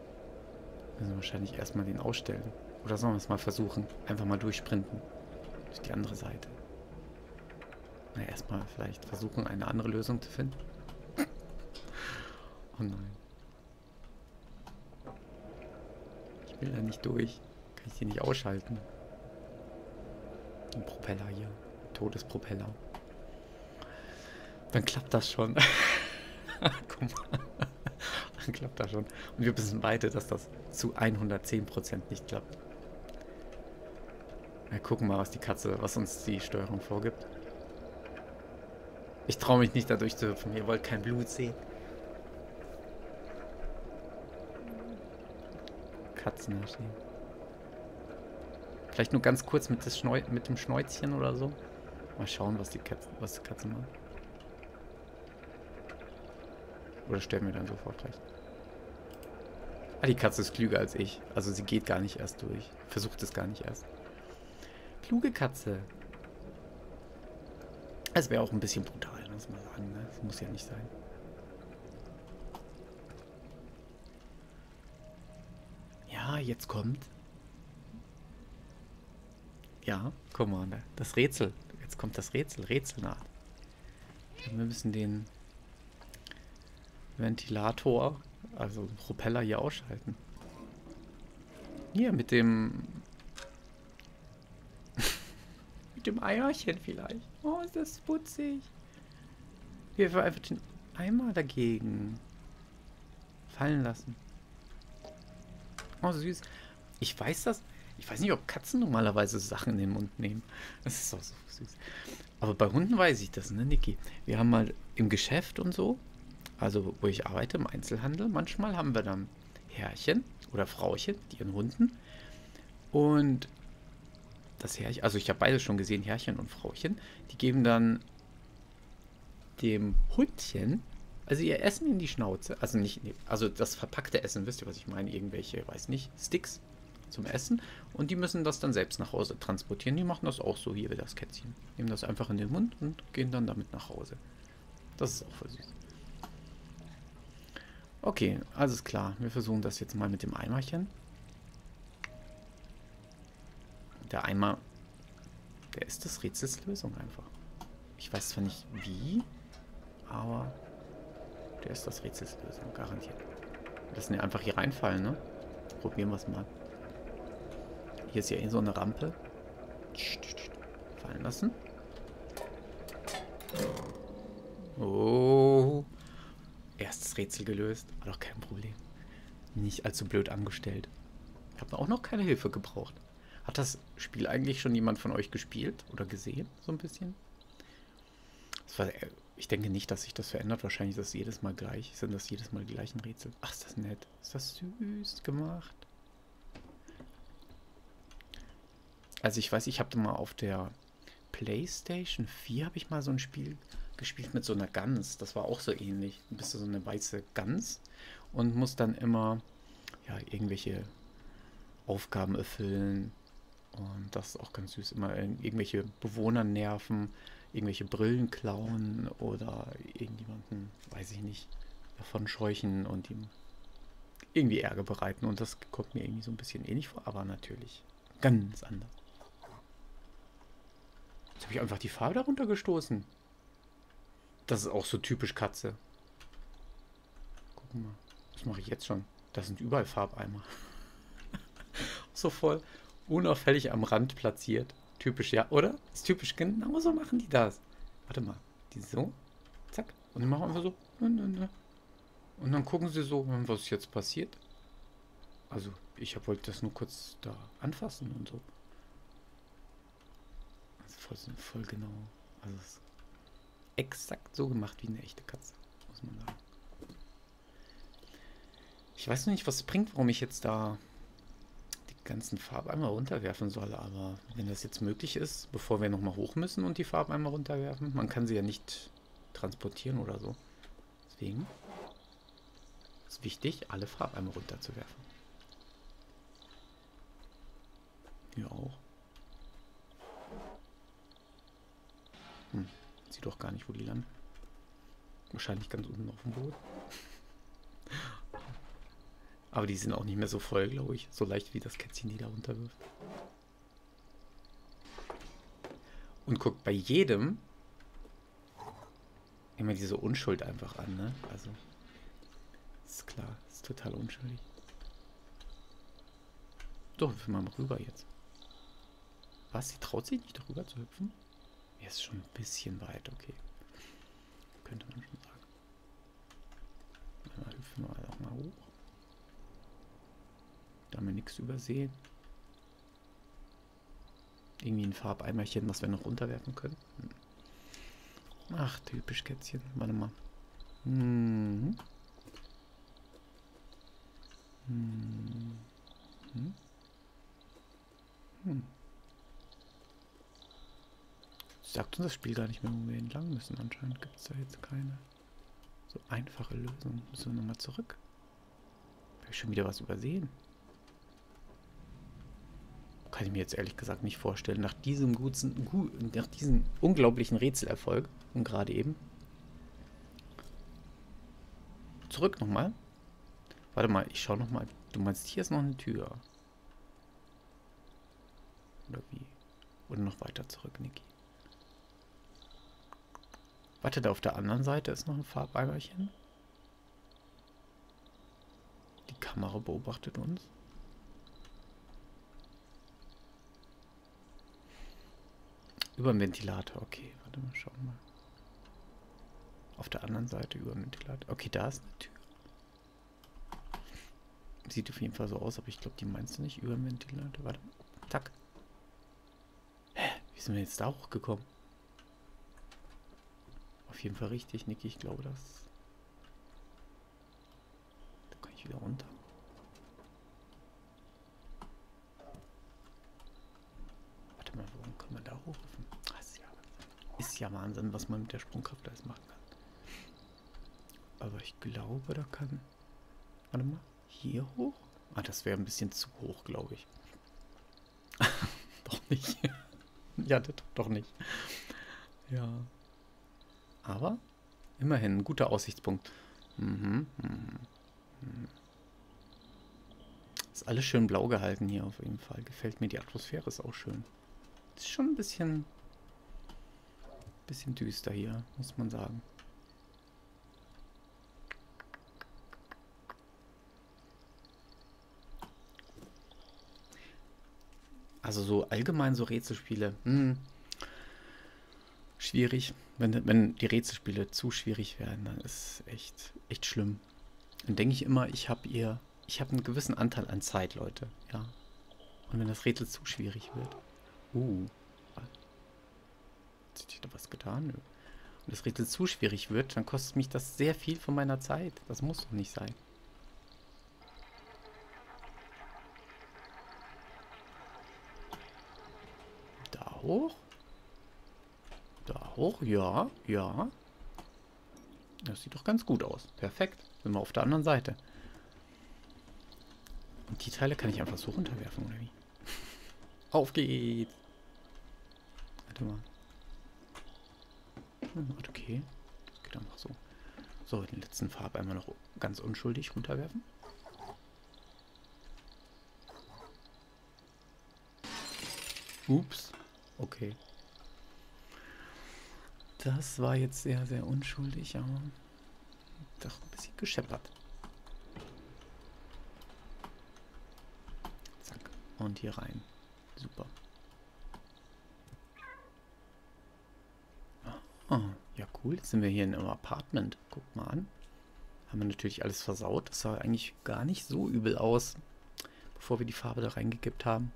Müssen wir wahrscheinlich erstmal den ausstellen. Oder sollen wir es mal versuchen? Einfach mal durchsprinten. Durch die andere Seite. Na, erstmal vielleicht versuchen, eine andere Lösung zu finden. Oh nein. Ich will da nicht durch. Kann ich die nicht ausschalten? Ein Propeller hier. Todespropeller. Dann klappt das schon. Guck mal. Dann klappt das schon. Und wir wissen beide, dass das zu 110% nicht klappt. Wir gucken mal, was die Katze, was uns die Steuerung vorgibt. Ich traue mich nicht, da durchzuhüpfen. Ihr wollt kein Blut sehen. Katzen stehen. Vielleicht nur ganz kurz mit dem Schnäuzchen oder so. Mal schauen, was die Katze macht. Oder sterben wir dann sofort recht? Ah, die Katze ist klüger als ich. Also sie geht gar nicht erst durch. Versucht es gar nicht erst. Kluge Katze. Es wäre auch ein bisschen brutal, muss man sagen. Ne? Das muss ja nicht sein. Jetzt kommt. Ja, Commander. Das Rätsel. Jetzt kommt das Rätsel. Rätselnaht. Wir müssen den Ventilator, also den Propeller hier ausschalten. Hier mit dem mit dem Eierchen vielleicht. Oh, ist das putzig. Wir werden einfach den Eimer dagegen fallen lassen. Oh, süß. Ich weiß das. Ich weiß nicht, ob Katzen normalerweise Sachen in den Mund nehmen. Das ist auch so süß. Aber bei Hunden weiß ich das, ne, Niki? Wir haben mal im Geschäft und so, also wo ich arbeite, im Einzelhandel, manchmal haben wir dann Herrchen oder Frauchen mit ihren Hunden. Und das Herrchen, also ich habe beides schon gesehen, Herrchen und Frauchen, die geben dann dem Hundchen, also ihr Essen in die Schnauze, also nicht, also das verpackte Essen, wisst ihr, was ich meine? Irgendwelche, weiß nicht, Sticks zum Essen. Und die müssen das dann selbst nach Hause transportieren. Die machen das auch so, hier wie das Kätzchen. Nehmen das einfach in den Mund und gehen dann damit nach Hause. Das ist auch voll süß. Okay, alles klar. Wir versuchen das jetzt mal mit dem Eimerchen. Der Eimer, der ist das Rätselslösung einfach. Ich weiß zwar nicht wie, aber... Der ist das Rätselslösung, garantiert. Wir lassen ja einfach hier reinfallen, ne? Probieren wir es mal. Hier ist ja eh so eine Rampe. Fallen lassen. Oh. Erstes Rätsel gelöst. War doch kein Problem. Nicht allzu blöd angestellt. Ich habe auch noch keine Hilfe gebraucht. Hat das Spiel eigentlich schon jemand von euch gespielt? Oder gesehen? So ein bisschen? Das war... Ich denke nicht, dass sich das verändert. Wahrscheinlich ist das jedes Mal gleich. Sind das jedes Mal die gleichen Rätsel? Ach, ist das nett. Ist das süß gemacht. Also ich weiß, ich habe mal auf der PlayStation 4 habe ich mal so ein Spiel gespielt mit so einer Gans. Das war auch so ähnlich. Du bist so eine weiße Gans und musst dann immer ja, irgendwelche Aufgaben erfüllen. Und das ist auch ganz süß, immer irgendwelche Bewohner nerven, irgendwelche Brillen klauen oder irgendjemanden, weiß ich nicht, davon scheuchen und ihm irgendwie Ärger bereiten. Und das kommt mir irgendwie so ein bisschen ähnlich vor, aber natürlich ganz anders. Jetzt habe ich einfach die Farbe darunter gestoßen. Das ist auch so typisch Katze. Guck mal, das mache ich jetzt schon. Da sind überall Farbeimer. So voll unauffällig am Rand platziert. Typisch, ja, oder? Ist typisch, genau so machen die das. Warte mal, die so, zack, und die machen einfach so. Und dann gucken sie so, was jetzt passiert. Also, ich wollte das nur kurz da anfassen und so. Also voll genau. Also, es ist exakt so gemacht wie eine echte Katze, muss man sagen. Ich weiß noch nicht, was es bringt, warum ich jetzt da die ganzen Farben einmal runterwerfen soll, aber wenn das jetzt möglich ist, bevor wir nochmal hoch müssen und die Farben einmal runterwerfen, man kann sie ja nicht transportieren oder so. Deswegen ist es wichtig, alle Farben einmal runterzuwerfen. Hier auch. Sieht doch gar nicht, wo die landen. Wahrscheinlich ganz unten auf dem Boden. Aber die sind auch nicht mehr so voll, glaube ich. So leicht wie das Kätzchen, die da runterwirft. Und guckt bei jedem immer diese Unschuld einfach an, ne? Also, ist klar, ist total unschuldig. Doch, hüpfen wir mal rüber jetzt. Was? Sie traut sich nicht, darüber zu hüpfen? Ja, ist schon ein bisschen weit, okay. Könnte man schon sagen. Dann hüpfen wir auch mal hoch. Da haben wir nichts übersehen. Irgendwie ein Farbeimerchen, was wir noch runterwerfen können. Ach, typisch Kätzchen. Warte mal. Sagt uns das Spiel gar nicht mehr, wo wir entlang müssen. Anscheinend gibt es da jetzt keine so einfache Lösung. Müssen wir nochmal zurück? Habe ich schon wieder was übersehen? Kann ich mir jetzt ehrlich gesagt nicht vorstellen. Nach diesem nach diesem unglaublichen Rätselerfolg und gerade eben. Zurück nochmal. Warte mal, ich schaue nochmal. Du meinst, hier ist noch eine Tür. Oder wie? Oder noch weiter zurück, Niki. Warte, da auf der anderen Seite ist noch ein Farbeimerchen. Die Kamera beobachtet uns. Über den Ventilator, okay. Warte mal, schauen mal. Auf der anderen Seite über den Ventilator. Okay, da ist eine Tür. Sieht auf jeden Fall so aus, aber ich glaube, die meinst du nicht. Über den Ventilator. Warte mal. Zack. Hä? Wie sind wir jetzt da hochgekommen? Auf jeden Fall richtig, Niki. Ich glaube, das... Da kann ich wieder runter. Warte mal, warum kann man da hochrufen? Ist ja Wahnsinn, was man mit der Sprungkraft alles machen kann. Aber ich glaube, da kann... Warte mal, hier hoch? Ah, das wäre ein bisschen zu hoch, glaube ich. Doch nicht. Ja, doch nicht. Ja. Aber immerhin ein guter Aussichtspunkt. Ist alles schön blau gehalten hier auf jeden Fall. Gefällt mir, die Atmosphäre ist auch schön. Ist schon ein bisschen düster hier, muss man sagen. Also so allgemein so Rätselspiele. Schwierig. Wenn die Rätselspiele zu schwierig werden, dann ist es echt schlimm. Dann denke ich immer, ich habe einen gewissen Anteil an Zeit, Leute. Ja. Und wenn das Rätsel zu schwierig wird. Hat sich da was getan? Und das Rätsel zu schwierig wird, dann kostet mich das sehr viel von meiner Zeit. Das muss doch nicht sein. Da hoch? Da hoch, ja, ja. Das sieht doch ganz gut aus. Perfekt. Sind wir auf der anderen Seite. Und die Teile kann ich einfach so runterwerfen, oder wie? Auf geht's. Warte mal. Okay. Das geht einfach so. So, den letzten Farb einmal noch ganz unschuldig runterwerfen. Ups. Okay. Das war jetzt sehr, sehr unschuldig, aber doch ein bisschen gescheppert. Zack. Und hier rein. Super. Oh, ja cool. Jetzt sind wir hier in einem Apartment. Guck mal an. Haben wir natürlich alles versaut. Das sah eigentlich gar nicht so übel aus, bevor wir die Farbe da reingekippt haben.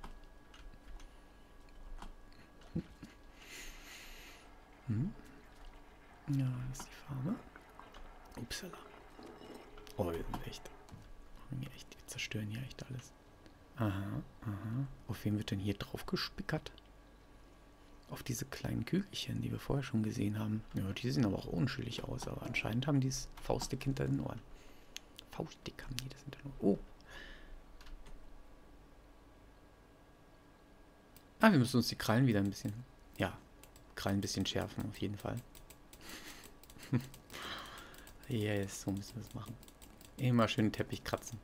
Hm. Ja, das ist die Farbe. Upsala. Oh, wir sind echt. Wir zerstören hier echt alles. Aha, aha. Auf wen wird denn hier drauf gespickert? Auf diese kleinen Kügelchen, die wir vorher schon gesehen haben. Ja, die sehen aber auch unschuldig aus, aber anscheinend haben die es faustdick hinter den Ohren. Faustdick haben die das hinter den Ohren. Oh. Ah, wir müssen uns die Krallen wieder ein bisschen... Ja, Krallen ein bisschen schärfen, auf jeden Fall. Yes, so müssen wir es machen. Immer schön Teppich kratzen.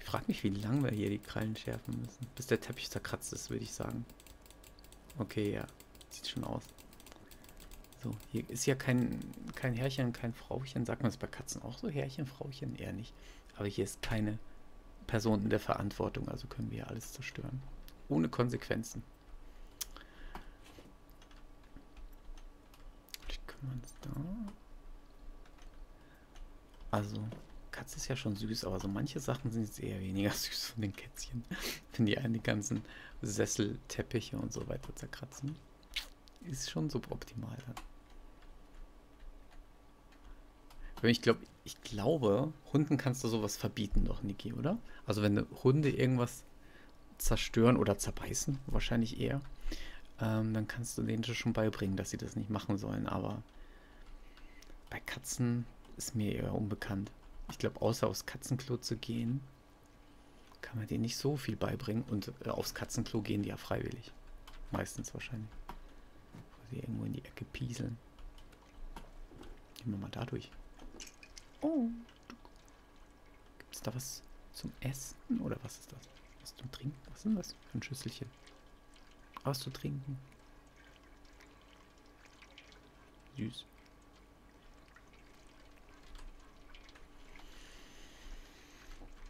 Ich frage mich, wie lange wir hier die Krallen schärfen müssen. Bis der Teppich zerkratzt ist, würde ich sagen. Okay, ja. Sieht schon aus. So, hier ist ja kein Herrchen, kein Frauchen. Sagt man es bei Katzen auch so? Herrchen, Frauchen? Eher nicht. Aber hier ist keine Person in der Verantwortung, also können wir alles zerstören. Ohne Konsequenzen. Vielleicht können wir uns da... Also... Katze ist ja schon süß, aber so manche Sachen sind jetzt eher weniger süß von den Kätzchen. Wenn die einen die ganzen Sessel, Teppiche und so weiter zerkratzen, ist schon suboptimal dann. Ich glaube, Hunden kannst du sowas verbieten doch, Niki, oder? Also wenn Hunde irgendwas zerstören oder zerbeißen, wahrscheinlich eher, dann kannst du denen schon beibringen, dass sie das nicht machen sollen. Aber bei Katzen ist mir eher unbekannt. Ich glaube, außer aufs Katzenklo zu gehen, kann man denen nicht so viel beibringen. Und aufs Katzenklo gehen die ja freiwillig. Meistens wahrscheinlich. Wo sie irgendwo in die Ecke pieseln. Gehen wir mal da durch. Oh. Gibt es da was zum Essen? Oder was ist das? Was zum Trinken? Was ist denn das für ein Schüsselchen? Was zu trinken? Süß.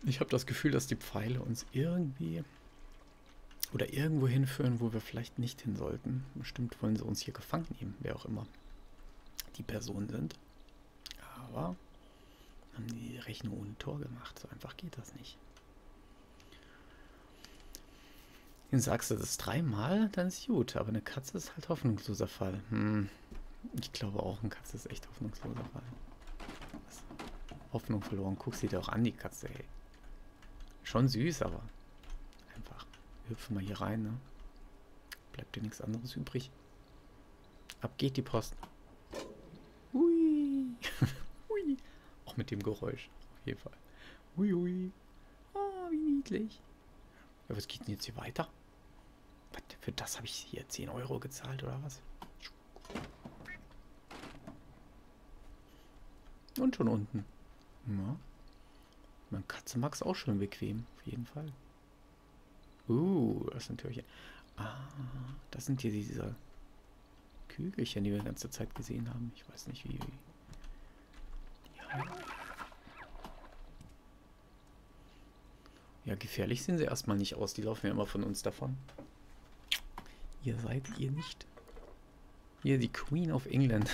Ich habe das Gefühl, dass die Pfeile uns irgendwie oder irgendwo hinführen, wo wir vielleicht nicht hin sollten. Bestimmt wollen sie uns hier gefangen nehmen, wer auch immer die Personen sind. Aber haben die Rechnung ohne Tor gemacht. So einfach geht das nicht. Dann sagst du das dreimal, dann ist gut. Aber eine Katze ist halt hoffnungsloser Fall. Hm. Ich glaube auch, eine Katze ist echt hoffnungsloser Fall. Hoffnung verloren. Guck sie dir auch an, die Katze, ey. Schon süß, aber einfach. Wir hüpfen mal hier rein, ne? Bleibt dir nichts anderes übrig. Ab geht die Post. Hui. Hui. Auch mit dem Geräusch. Auf jeden Fall. Hui, hui. Oh, wie niedlich. Ja, was geht denn jetzt hier weiter? Was, für das habe ich hier 10 Euro gezahlt, oder was? Und schon unten. Ja. Meine Katze mag es auch schon bequem, auf jeden Fall. Das sind Türchen. Ah, das sind hier diese Kügelchen, die wir die ganze Zeit gesehen haben. Ich weiß nicht, wie... Ja. Ja, gefährlich sehen sie erstmal nicht aus. Die laufen ja immer von uns davon. Ihr seid ihr nicht. Hier, die Queen of England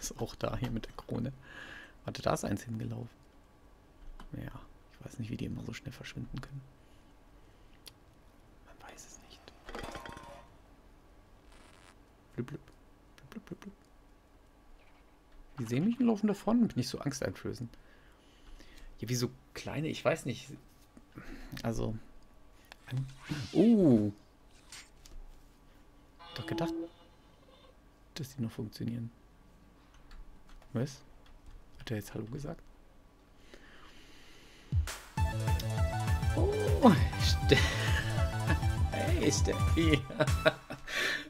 ist auch da, hier mit der Krone. Warte, da ist eins hingelaufen. Ja, ich weiß nicht, wie die immer so schnell verschwinden können. Man weiß es nicht. Blub, blub, blub, blub, blub. Die sehen mich und laufen davon. Bin ich so angsteinflößend. Ja, wie so kleine, ich weiß nicht. Also. Oh! Doch gedacht, dass die noch funktionieren. Was? Hat er jetzt Hallo gesagt? Hey, Steffi.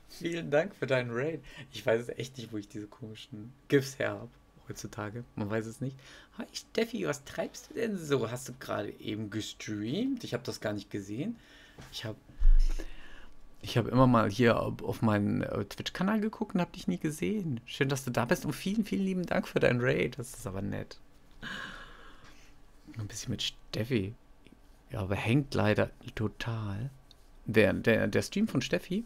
Vielen Dank für deinen Raid. Ich weiß es echt nicht, wo ich diese komischen GIFs her habe heutzutage. Man weiß es nicht. Hi Steffi, was treibst du denn so? Hast du gerade eben gestreamt? Ich habe das gar nicht gesehen. Ich habe immer mal hier auf meinen Twitch-Kanal geguckt und habe dich nie gesehen. Schön, dass du da bist und vielen, vielen lieben Dank für deinen Raid. Das ist aber nett. Ein bisschen mit Steffi. Ja, aber hängt leider total. Der Stream von Steffi.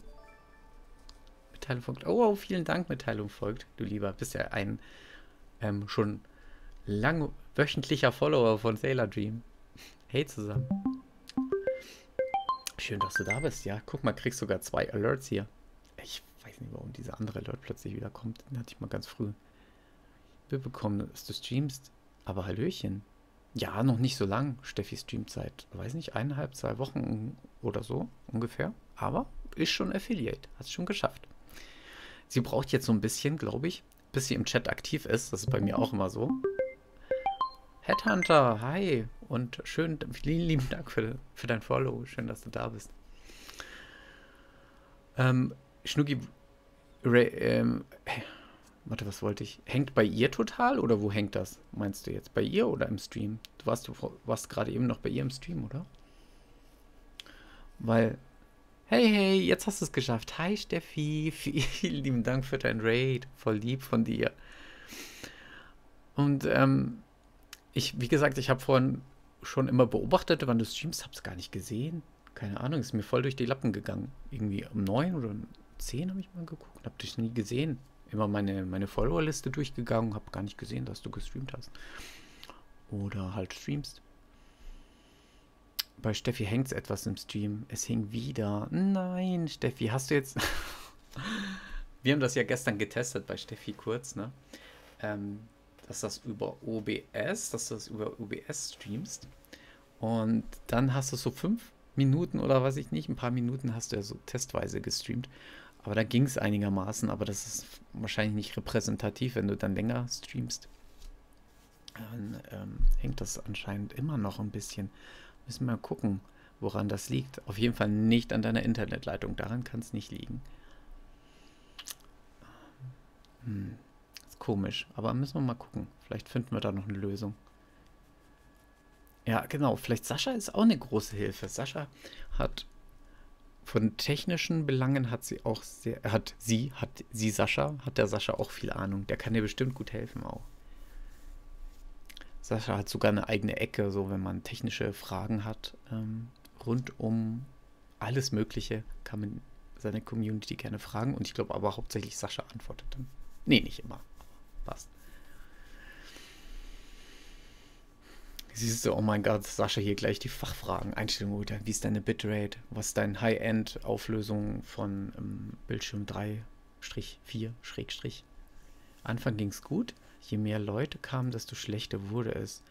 Mitteilung folgt. Oh, vielen Dank, Mitteilung folgt. Du Lieber, bist ja ein schon lang wöchentlicher Follower von Sailor Dream. Hey zusammen. Schön, dass du da bist, ja. Guck mal, kriegst sogar 2 Alerts hier. Ich weiß nicht, warum dieser andere Alert plötzlich wieder kommt. Den hatte ich mal ganz früh mitbekommen, dass du streamst. Aber Hallöchen. Ja, noch nicht so lang. Steffi streamt seit, weiß nicht, 1,5, 2 Wochen oder so ungefähr. Aber ist schon Affiliate. Hat es schon geschafft. Sie braucht jetzt so ein bisschen, glaube ich, bis sie im Chat aktiv ist. Das ist bei mir auch immer so. Headhunter, hi. Und schön, vielen lieben Dank für dein Follow. Schön, dass du da bist. Schnucki, warte, was wollte ich? Hängt bei ihr total oder wo hängt das? Meinst du jetzt bei ihr oder im Stream? Du warst gerade eben noch bei ihr im Stream, oder? Weil, hey, jetzt hast du es geschafft. Hi Steffi, vielen lieben Dank für dein Raid. Voll lieb von dir. Und wie gesagt, ich habe vorhin schon immer beobachtet, wann du streamst, hab's gar nicht gesehen. Keine Ahnung, ist mir voll durch die Lappen gegangen. Irgendwie um 9 oder um 10 habe ich mal geguckt, hab dich nie gesehen. Immer meine Followerliste durchgegangen, habe gar nicht gesehen, dass du gestreamt hast. Oder halt streamst. Bei Steffi hängt es etwas im Stream. Es hing wieder. Nein, Steffi, hast du jetzt... Wir haben das ja gestern getestet bei Steffi kurz, ne? Dass du das über OBS streamst. Und dann hast du so 5 Minuten oder weiß ich nicht, ein paar Minuten hast du ja so testweise gestreamt. Aber da ging es einigermaßen, aber das ist wahrscheinlich nicht repräsentativ, wenn du dann länger streamst. Dann hängt das anscheinend immer noch ein bisschen. Müssen wir mal gucken, woran das liegt. Auf jeden Fall nicht an deiner Internetleitung, daran kann es nicht liegen. Ist komisch, aber müssen wir mal gucken. Vielleicht finden wir da noch eine Lösung. Ja, genau, vielleicht Sascha ist auch eine große Hilfe. Sascha hat... Von technischen Belangen hat der Sascha auch viel Ahnung. Der kann dir bestimmt gut helfen auch. Sascha hat sogar eine eigene Ecke, so wenn man technische Fragen hat. Rund um alles Mögliche kann man seine Community gerne fragen. Und ich glaube aber hauptsächlich Sascha antwortet dann. Nee, nicht immer. Passt. Siehst du, oh mein Gott, Sascha hier gleich die Fachfragen. Einstellung, wie ist deine Bitrate? Was ist deine High-End-Auflösung von Bildschirm 3-4-? Anfang ging es gut. Je mehr Leute kamen, desto schlechter wurde es.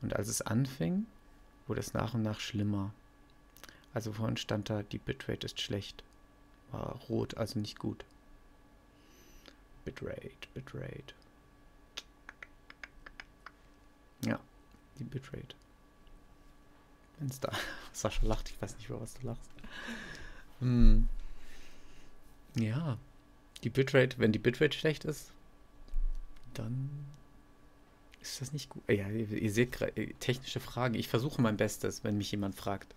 Und als es anfing, wurde es nach und nach schlimmer. Also vorhin stand da, die Bitrate ist schlecht. War rot, also nicht gut. Bitrate. Ja. Die Bitrate. Wenn's da... Sascha lacht, ich weiß nicht, über was du lachst. Ja. Die Bitrate, wenn die Bitrate schlecht ist, dann ist das nicht gut. Ja, ihr seht gerade technische Fragen. Ich versuche mein Bestes, wenn mich jemand fragt,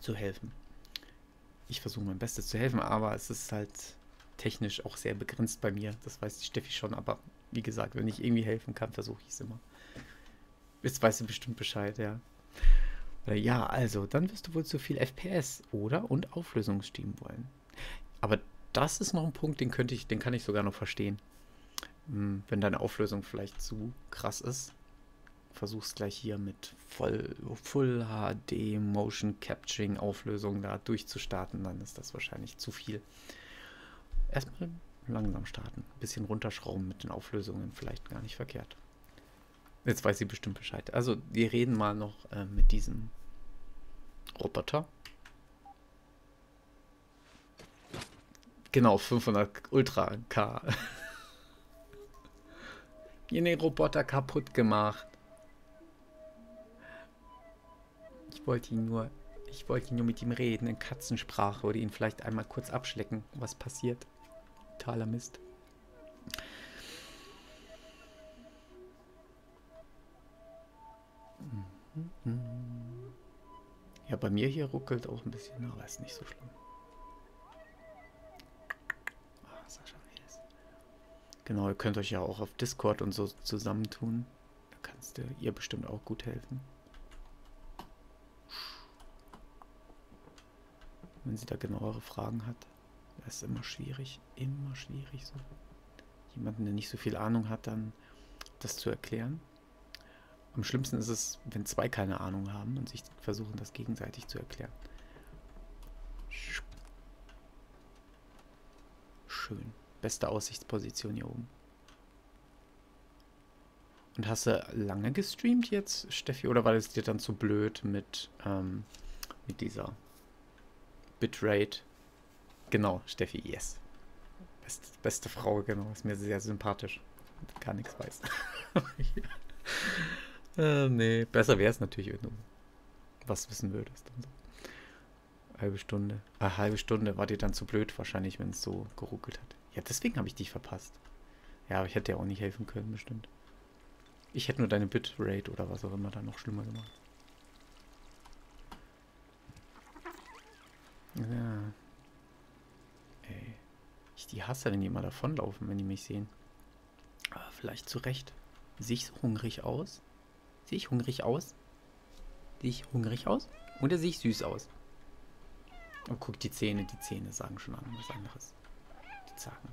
zu helfen. Aber es ist halt technisch auch sehr begrenzt bei mir. Das weiß die Steffi schon, aber wie gesagt, wenn ich irgendwie helfen kann, versuche ich es immer. Jetzt weißt du bestimmt Bescheid, ja. Oder ja, also, dann wirst du wohl zu viel FPS oder und Auflösung streamen wollen. Aber das ist noch ein Punkt, den kann ich sogar noch verstehen. Wenn deine Auflösung vielleicht zu krass ist, versuch's gleich hier mit Full HD Motion Capturing Auflösung da durchzustarten, dann ist das wahrscheinlich zu viel. Erstmal langsam starten, ein bisschen runterschrauben mit den Auflösungen, vielleicht gar nicht verkehrt. Jetzt weiß sie bestimmt Bescheid. Also, wir reden mal noch mit diesem Roboter. Genau, 500 Ultra K. Hier den Roboter kaputt gemacht. Ich wollte ihn nur... Ich wollte nur mit ihm reden, in Katzensprache, oder ihn vielleicht einmal kurz abschlecken, was passiert. Totaler Mist. Ja, bei mir hier ruckelt auch ein bisschen, aber ist nicht so schlimm. Oh, Sascha, hier ist. Genau, ihr könnt euch ja auch auf Discord und so zusammentun. Da kannst du ihr bestimmt auch gut helfen. Wenn sie da genauere Fragen hat. Das ist immer schwierig so. Jemanden, der nicht so viel Ahnung hat, dann das zu erklären. Am schlimmsten ist es, wenn zwei keine Ahnung haben und sich versuchen, das gegenseitig zu erklären. Schön. Beste Aussichtsposition hier oben. Und hast du lange gestreamt jetzt, Steffi? Oder war das dir dann zu blöd mit dieser Bitrate? Genau, Steffi, yes. Beste Frau, genau. Ist mir sehr sympathisch. Gar nichts weiß. Nee, besser wäre es natürlich, wenn du was wissen würdest. Und so. Halbe Stunde. Ah, halbe Stunde war dir dann zu blöd wahrscheinlich, wenn es so geruckelt hat. Ja, deswegen habe ich dich verpasst. Ja, aber ich hätte dir auch nicht helfen können, bestimmt. Ich hätte nur deine Bitrate oder was auch immer dann noch schlimmer gemacht. Ja. Ey. Die hasse, wenn die mal davonlaufen, wenn die mich sehen. Aber vielleicht zu Recht. Sehe ich so hungrig aus? Sehe ich hungrig aus? Sehe ich hungrig aus? Oder sehe ich süß aus? Oh, guck, die Zähne sagen schon an was anderes. Die sagen,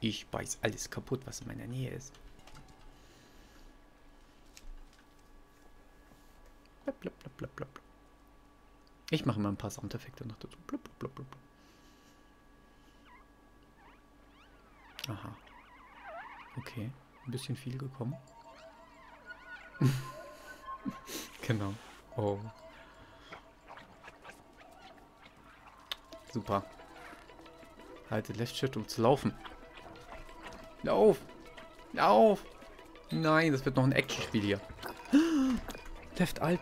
ich beiß alles kaputt, was in meiner Nähe ist. Blub, blub, blub, blub, blub. Ich mache mal ein paar Soundeffekte noch dazu. Blub, blub, blub, blub. Aha. Okay, ein bisschen viel gekommen. Genau. Oh. Super. Halte Left Shift, um zu laufen. Lauf! Lauf! Nein, das wird noch ein Actionspiel hier. Left Alt.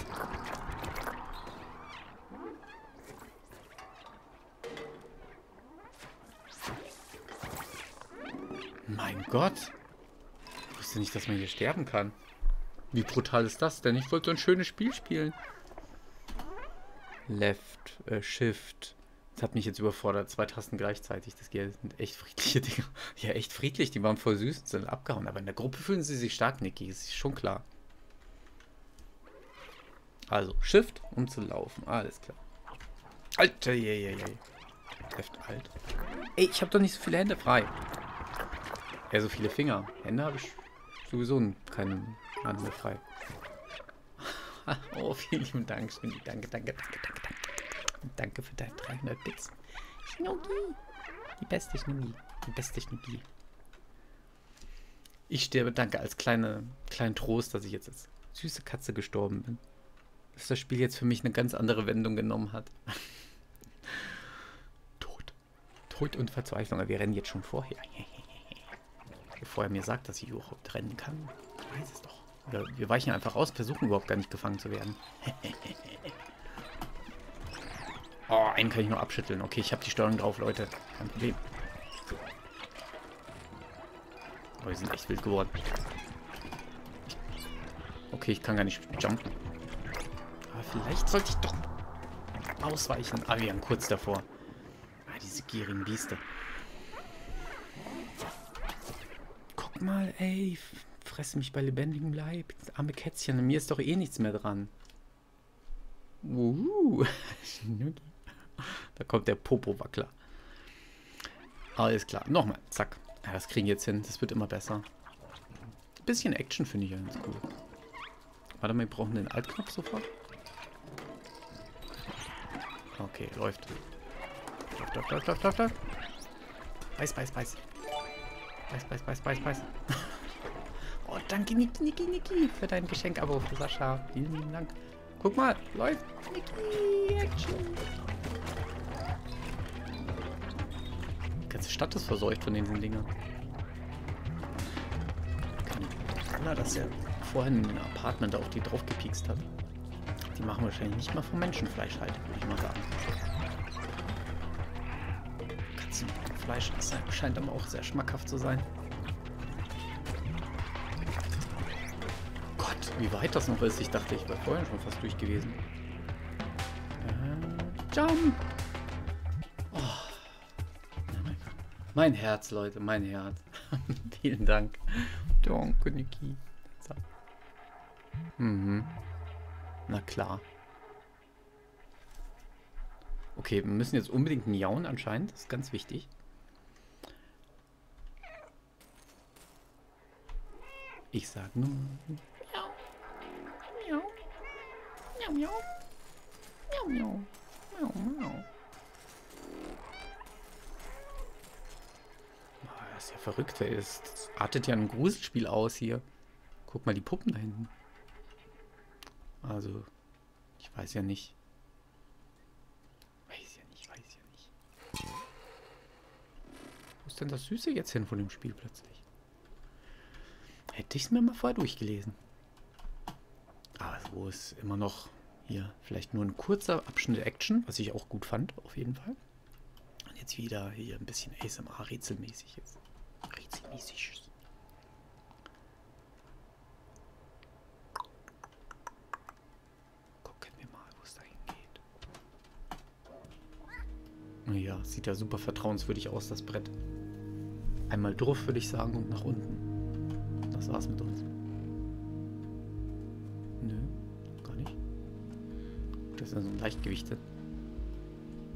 Mein Gott. Ich wusste nicht, dass man hier sterben kann. Wie brutal ist das denn? Ich wollte so ein schönes Spiel spielen. Left, Shift. Das hat mich jetzt überfordert. 2 Tasten gleichzeitig. Das sind echt friedliche Dinger. Ja, echt friedlich. Die waren voll süß und sind abgehauen. Aber in der Gruppe fühlen sie sich stark, Niki. Das ist schon klar. Also, Shift, um zu laufen. Alles klar. Alter, je. Left, alt. Ey, ich habe doch nicht so viele Hände frei. Ja, so viele Finger. Hände habe ich sowieso keine... Andere frei. Oh, vielen lieben Dank, Schmini. Danke. Danke für deine 300 Bits. Schnucki. Die beste Schnucki. Ich sterbe, danke, als kleinen Trost, dass ich jetzt als süße Katze gestorben bin. Dass das Spiel jetzt für mich eine ganz andere Wendung genommen hat. Tod und Verzweiflung. Aber wir rennen jetzt schon vorher. Bevor er mir sagt, dass ich überhaupt rennen kann. Ich weiß es doch. Oder wir weichen einfach aus, versuchen überhaupt gar nicht gefangen zu werden. Oh, einen kann ich nur abschütteln. Okay, ich habe die Steuerung drauf, Leute. Kein Problem. Oh, wir sind echt wild geworden. Okay, ich kann gar nicht jumpen. Aber vielleicht sollte ich doch ausweichen. Ah, wir waren kurz davor. Ah, diese gierigen Biester. Guck mal, ey. Fresse mich bei lebendigem Leib. Arme Kätzchen, an mir ist doch eh nichts mehr dran. Da kommt der Popo-Wackler. Alles klar. Nochmal. Zack. Ja, das kriegen wir jetzt hin. Das wird immer besser. Ein bisschen Action finde ich ja ganz cool. Warte mal, wir brauchen den Altknopf sofort. Okay, läuft. Läuft. Beiß. Oh, danke, Niki, für dein Geschenk-Abo für Sascha. Vielen lieben Dank. Guck mal, läuft. Niki, Action. Die ganze Stadt ist verseucht von diesen Dingern. Kein Wunder, dass er vorhin in einem Apartment auf die draufgepiekst hat. Die machen wahrscheinlich nicht mal vom Menschenfleisch halt, würde ich mal sagen. Katzenfleisch scheint aber auch sehr schmackhaft zu sein. Gott, wie weit das noch ist. Ich dachte, ich wäre vorhin schon fast durch gewesen. Jump! Oh. Mein Herz, Leute, mein Herz. Vielen Dank. Danke, Niki. Mhm. Na klar. Okay, wir müssen jetzt unbedingt miauen anscheinend. Das ist ganz wichtig. Ich sag nur... Miau. Miau. Miau, miau. Miau, miau. Miau, miau. Das ist ja verrückt, ey. Das artet ja ein Gruselspiel aus hier. Guck mal die Puppen da hinten. Also, ich weiß ja nicht. Weiß ja nicht. Wo ist denn das Süße jetzt hin von dem Spiel plötzlich? Hätte ich es mir mal vorher durchgelesen. Aber so ist immer noch hier vielleicht nur ein kurzer Abschnitt Action, was ich auch gut fand, auf jeden Fall. Und jetzt wieder hier ein bisschen ASMR rätselmäßig ist. Rätselmäßig. Ja, sieht ja super vertrauenswürdig aus, das Brett. Einmal drauf, würde ich sagen, und nach unten. Das war's mit uns. Nö, gar nicht. Das ist also ein Leichtgewichtet.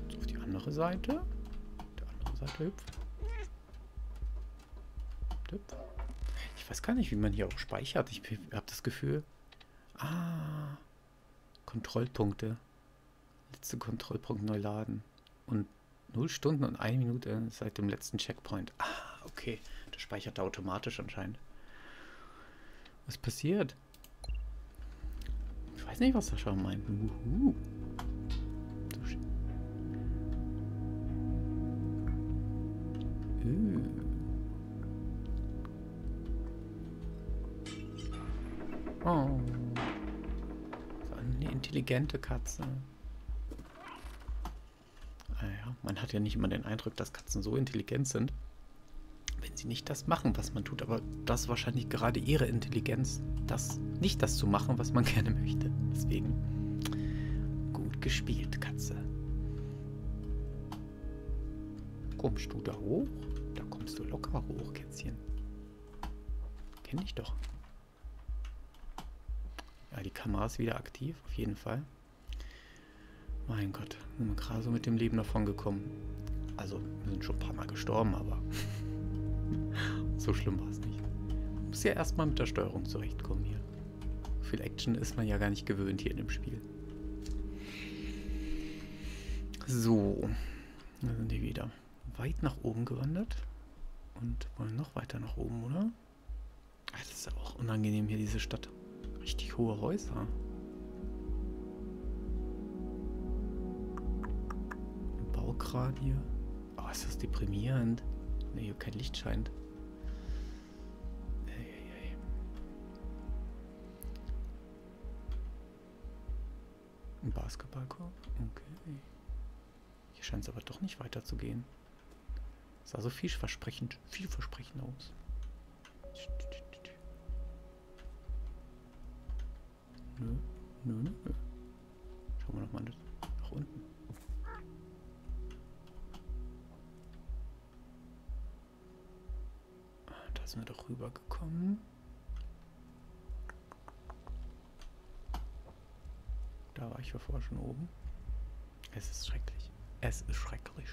Jetzt auf die andere Seite. Auf der anderen Seite hüpft. Ich weiß gar nicht, wie man hier auch speichert. Ich habe das Gefühl... Ah, Kontrollpunkte. Letzte Kontrollpunkt neu laden. Und 0 Stunden und 1 Minute seit dem letzten Checkpoint. Ah, okay. Das speichert er automatisch anscheinend. Was passiert? Ich weiß nicht, was Sascha meint. Uhu. Oh. So eine intelligente Katze. Ja, man hat ja nicht immer den Eindruck, dass Katzen so intelligent sind, wenn sie nicht das machen, was man tut. Aber das ist wahrscheinlich gerade ihre Intelligenz, nicht das zu machen, was man gerne möchte. Deswegen gut gespielt, Katze. Kommst du da hoch? Da kommst du locker hoch, Kätzchen. Kenn dich doch. Ja, die Kamera ist wieder aktiv, auf jeden Fall. Mein Gott, sind wir gerade so mit dem Leben davon gekommen. Also, wir sind schon ein paar Mal gestorben, aber so schlimm war es nicht. Muss ja erstmal mit der Steuerung zurechtkommen hier. So viel Action ist man ja gar nicht gewöhnt hier in dem Spiel. So, da sind wir wieder weit nach oben gewandert und wollen noch weiter nach oben, oder? Ach, das ist ja auch unangenehm hier, diese Stadt. Richtig hohe Häuser. Gerade hier. Oh, ist das deprimierend. Ne, hier kein Licht scheint. Eieiei. Ein Basketballkorb? Okay. Hier scheint es aber doch nicht weiter zu gehen. Sah so vielversprechend aus. Nö, nö, nö. Schauen wir nochmal nach unten. Sind wir doch rübergekommen. Da war ich ja vorher schon oben. Es ist schrecklich. Es ist schrecklich.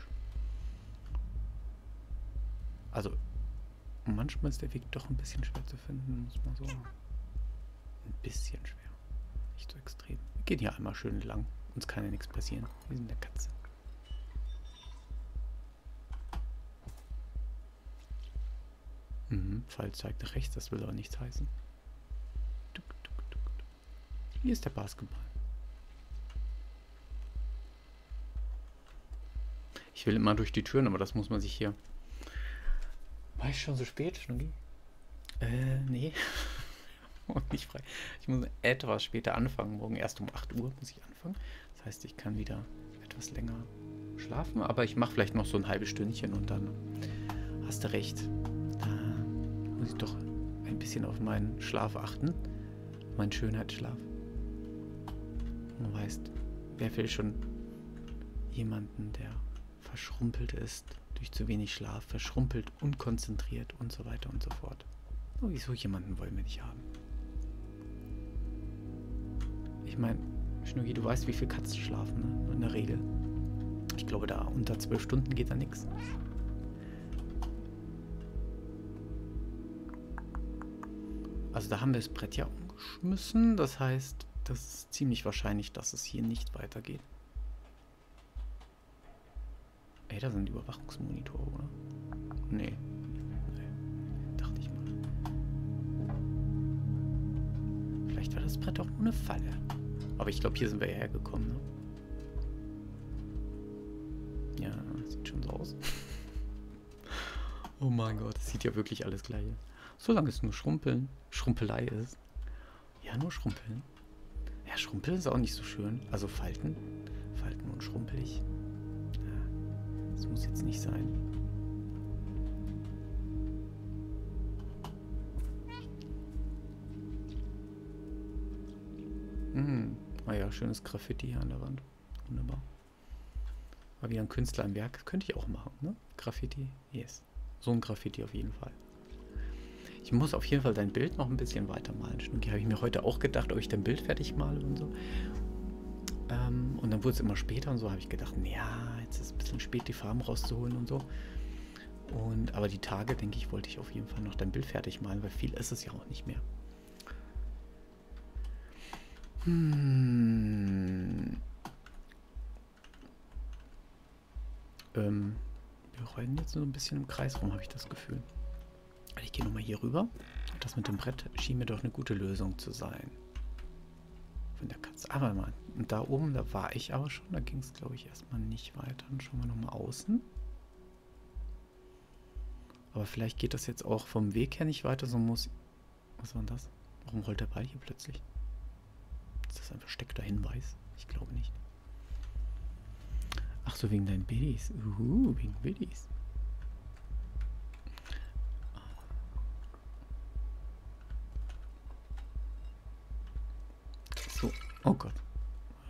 Also, manchmal ist der Weg doch ein bisschen schwer zu finden, muss man sagen. Ein bisschen schwer. Nicht so extrem. Wir gehen hier einmal schön lang. Uns kann ja nichts passieren. Wir sind der Katze. Pfeil zeigt nach rechts, das will aber nichts heißen. Hier ist der Basketball. Ich will immer durch die Türen, aber das muss man sich hier... War ich schon so spät, Schnucki? Nee. morgen nicht frei. Ich muss etwas später anfangen. Morgen erst um 8 Uhr muss ich anfangen. Das heißt, ich kann wieder etwas länger schlafen. Aber ich mache vielleicht noch so ein halbes Stündchen und dann hast du recht. Da muss ich doch ein bisschen auf meinen Schlaf achten. Mein Schönheitsschlaf. Du weißt, wer will schon jemanden, der verschrumpelt ist, durch zu wenig Schlaf, verschrumpelt, unkonzentriert und so weiter und so fort. Oh, wieso jemanden wollen wir nicht haben? Ich meine, Schnucki, du weißt, wie viel Katzen schlafen, ne? In der Regel. Ich glaube, da unter 12 Stunden geht da nichts. Also da haben wir das Brett ja umgeschmissen. Das heißt, das ist ziemlich wahrscheinlich, dass es hier nicht weitergeht. Ey, da sind Überwachungsmonitore, oder? Nee. Nee. Dachte ich mal. Vielleicht war das Brett auch nur eine Falle. Aber ich glaube, hier sind wir hergekommen, ne? Ja, sieht schon so aus. Oh mein Gott, das sieht ja wirklich alles gleich aus. Solange es nur Schrumpeln, Schrumpelei ist. Ja, nur Schrumpeln. Ja, Schrumpeln ist auch nicht so schön. Also Falten. Falten und schrumpelig. Das muss jetzt nicht sein. Ah ja, schönes Graffiti hier an der Wand. Wunderbar. Mal wieder ein Künstler im Werk. Könnte ich auch machen, ne? Graffiti? Yes. So ein Graffiti auf jeden Fall. Ich muss auf jeden Fall dein Bild noch ein bisschen weitermalen. Schnucki, habe ich mir heute auch gedacht, ob ich dein Bild fertig male und so. Und dann wurde es immer später und so, habe ich gedacht, ja, jetzt ist es ein bisschen spät, die Farben rauszuholen und so. Aber die Tage, denke ich, wollte ich auf jeden Fall noch dein Bild fertig malen, weil viel ist es ja auch nicht mehr. Wir rollen jetzt so ein bisschen im Kreis rum, habe ich das Gefühl. Ich gehe nochmal hier rüber. Das mit dem Brett schien mir doch eine gute Lösung zu sein. Von der Katze. Aber mal, da oben, da war ich aber schon. Da ging es, glaube ich, erstmal nicht weiter. Dann schauen wir nochmal außen. Aber vielleicht geht das jetzt auch vom Weg her nicht weiter. So muss... Was war denn das? Warum rollt der Ball hier plötzlich? Ist das ein versteckter Hinweis? Ich glaube nicht. Ach so, wegen deinen Biddies. Wegen Biddies. So, oh Gott.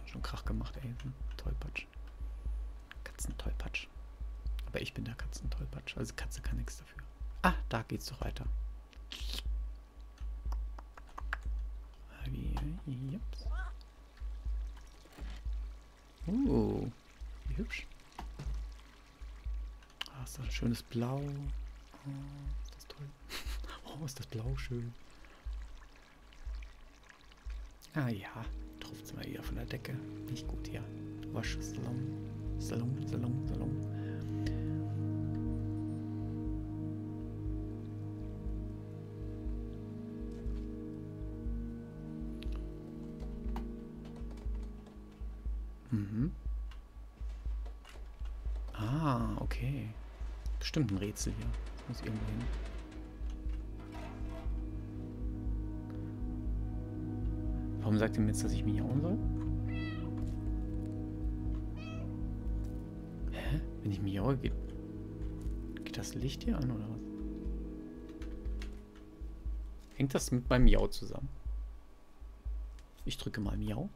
Schon Krach gemacht, ey. Tollpatsch. Katzentollpatsch. Aber ich bin der Katzentollpatsch. Also Katze kann nichts dafür. Ah, da geht's doch weiter. Oh, wie hübsch. Ah, ist das ein schönes Blau. Oh, ist das toll. Oh, ist das Blau schön. Ah ja, trifft es mal wieder von der Decke. Nicht gut, ja. Waschsalon. Salon. Ah, okay. Bestimmt ein Rätsel hier. Das muss irgendwo hin. Warum sagt ihr mir jetzt, dass ich mich hauen soll? Hä? Wenn ich mich haue, geht das Licht hier an, oder was? Hängt das mit meinem Miau zusammen? Ich drücke mal Miau.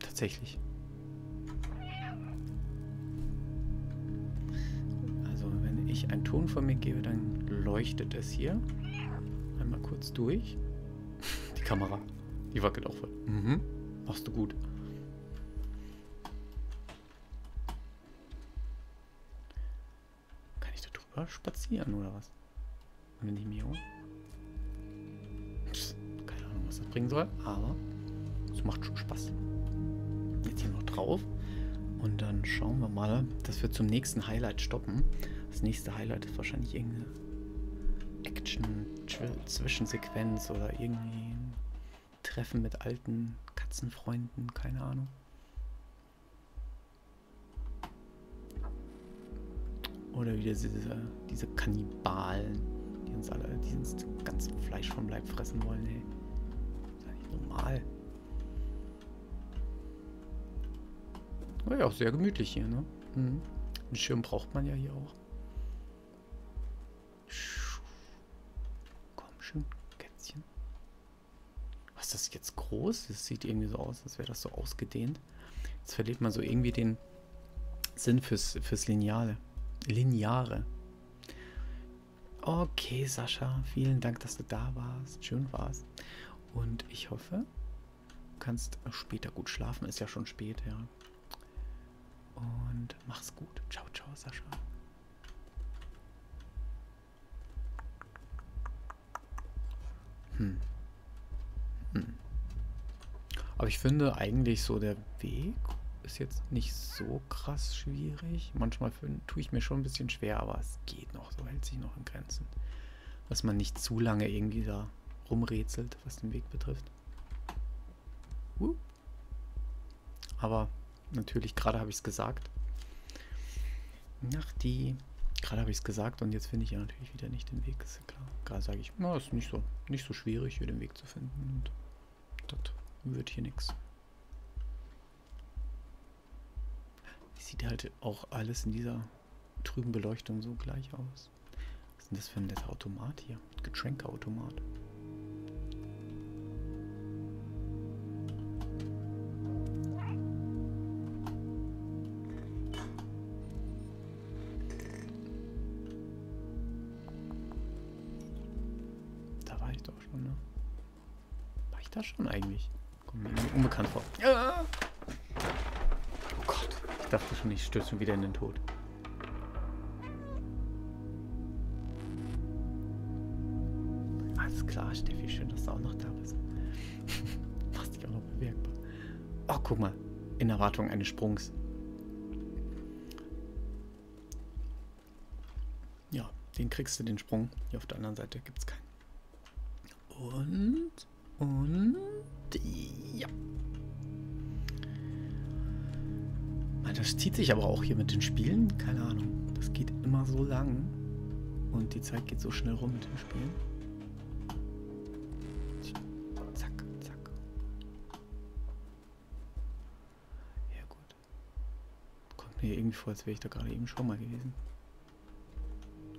Tatsächlich. Also, wenn ich einen Ton von mir gebe, dann leuchtet es hier. Einmal kurz durch. Die Kamera, die wackelt auch voll. Machst du gut. Kann ich da drüber spazieren oder was? Wenn ich mir hole? Keine Ahnung, was das bringen soll, aber es macht schon Spaß. Jetzt hier noch drauf und dann schauen wir mal, dass wir zum nächsten Highlight stoppen. Das nächste Highlight ist wahrscheinlich irgendeine Action-Zwischensequenz oder irgendwie ein Treffen mit alten Katzenfreunden, keine Ahnung. Oder wieder diese Kannibalen, die uns alle, die uns das ganze Fleisch vom Leib fressen wollen, ey. Ist ja nicht normal. Oh ja, auch sehr gemütlich hier, ne? Mhm. Einen Schirm braucht man ja hier auch. Komm schon, Kätzchen. Was ist das jetzt groß? Das sieht irgendwie so aus, als wäre das so ausgedehnt. Jetzt verliert man so irgendwie den Sinn fürs Lineale. Lineare. Okay, Sascha, vielen Dank, dass du da warst. Schön war's. Und ich hoffe, du kannst später gut schlafen. Ist ja schon spät, ja. Und mach's gut. Ciao, ciao, Sascha. Aber ich finde eigentlich so, der Weg ist jetzt nicht so krass schwierig. Manchmal tue ich mir schon ein bisschen schwer, aber es geht noch. So hält sich noch in Grenzen. Dass man nicht zu lange irgendwie da rumrätselt, was den Weg betrifft. Aber natürlich, gerade habe ich es gesagt. Gerade habe ich es gesagt und jetzt finde ich ja natürlich wieder nicht den Weg, ist ja klar. Gerade sage ich, na, ist nicht so schwierig, hier den Weg zu finden. Und das wird hier nichts. Sieht halt auch alles in dieser trüben Beleuchtung so gleich aus. Was ist denn das für ein netter Automat hier? Getränkeautomat. Schon eigentlich. Kommt mir unbekannt vor. Ah! Oh Gott, ich dachte schon, ich stürze schon wieder in den Tod. Alles klar, Steffi, schön, dass du auch noch da bist. Machst dich auch noch bemerkbar. Oh, guck mal, in Erwartung eines Sprungs. Ja, den kriegst du, den Sprung. Hier auf der anderen Seite gibt es keinen. Und ja. Das zieht sich aber auch hier mit den Spielen. Keine Ahnung. Das geht immer so lang. Und die Zeit geht so schnell rum mit den Spielen. Zack, zack. Ja gut. Kommt mir irgendwie vor, als wäre ich da gerade eben schon mal gewesen.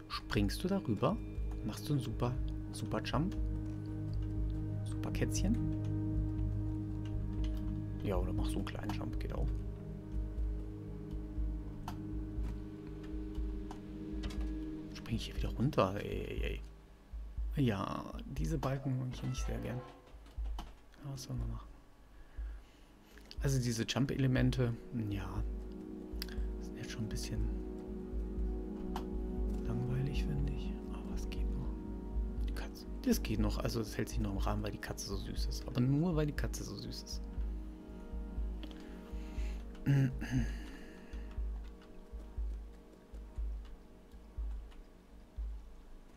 Springst du darüber? Machst du einen super Jump? Kätzchen. Ja, oder mach so einen kleinen Jump, geht auch. Spring ich hier wieder runter? Ey. Ja, diese Balken mag ich nicht sehr gern. Ja, was soll man machen? Also diese Jump-Elemente, ja, sind jetzt schon ein bisschen langweilig, finde ich. Das geht noch, also das hält sich noch im Rahmen, weil die Katze so süß ist. Aber nur, weil die Katze so süß ist.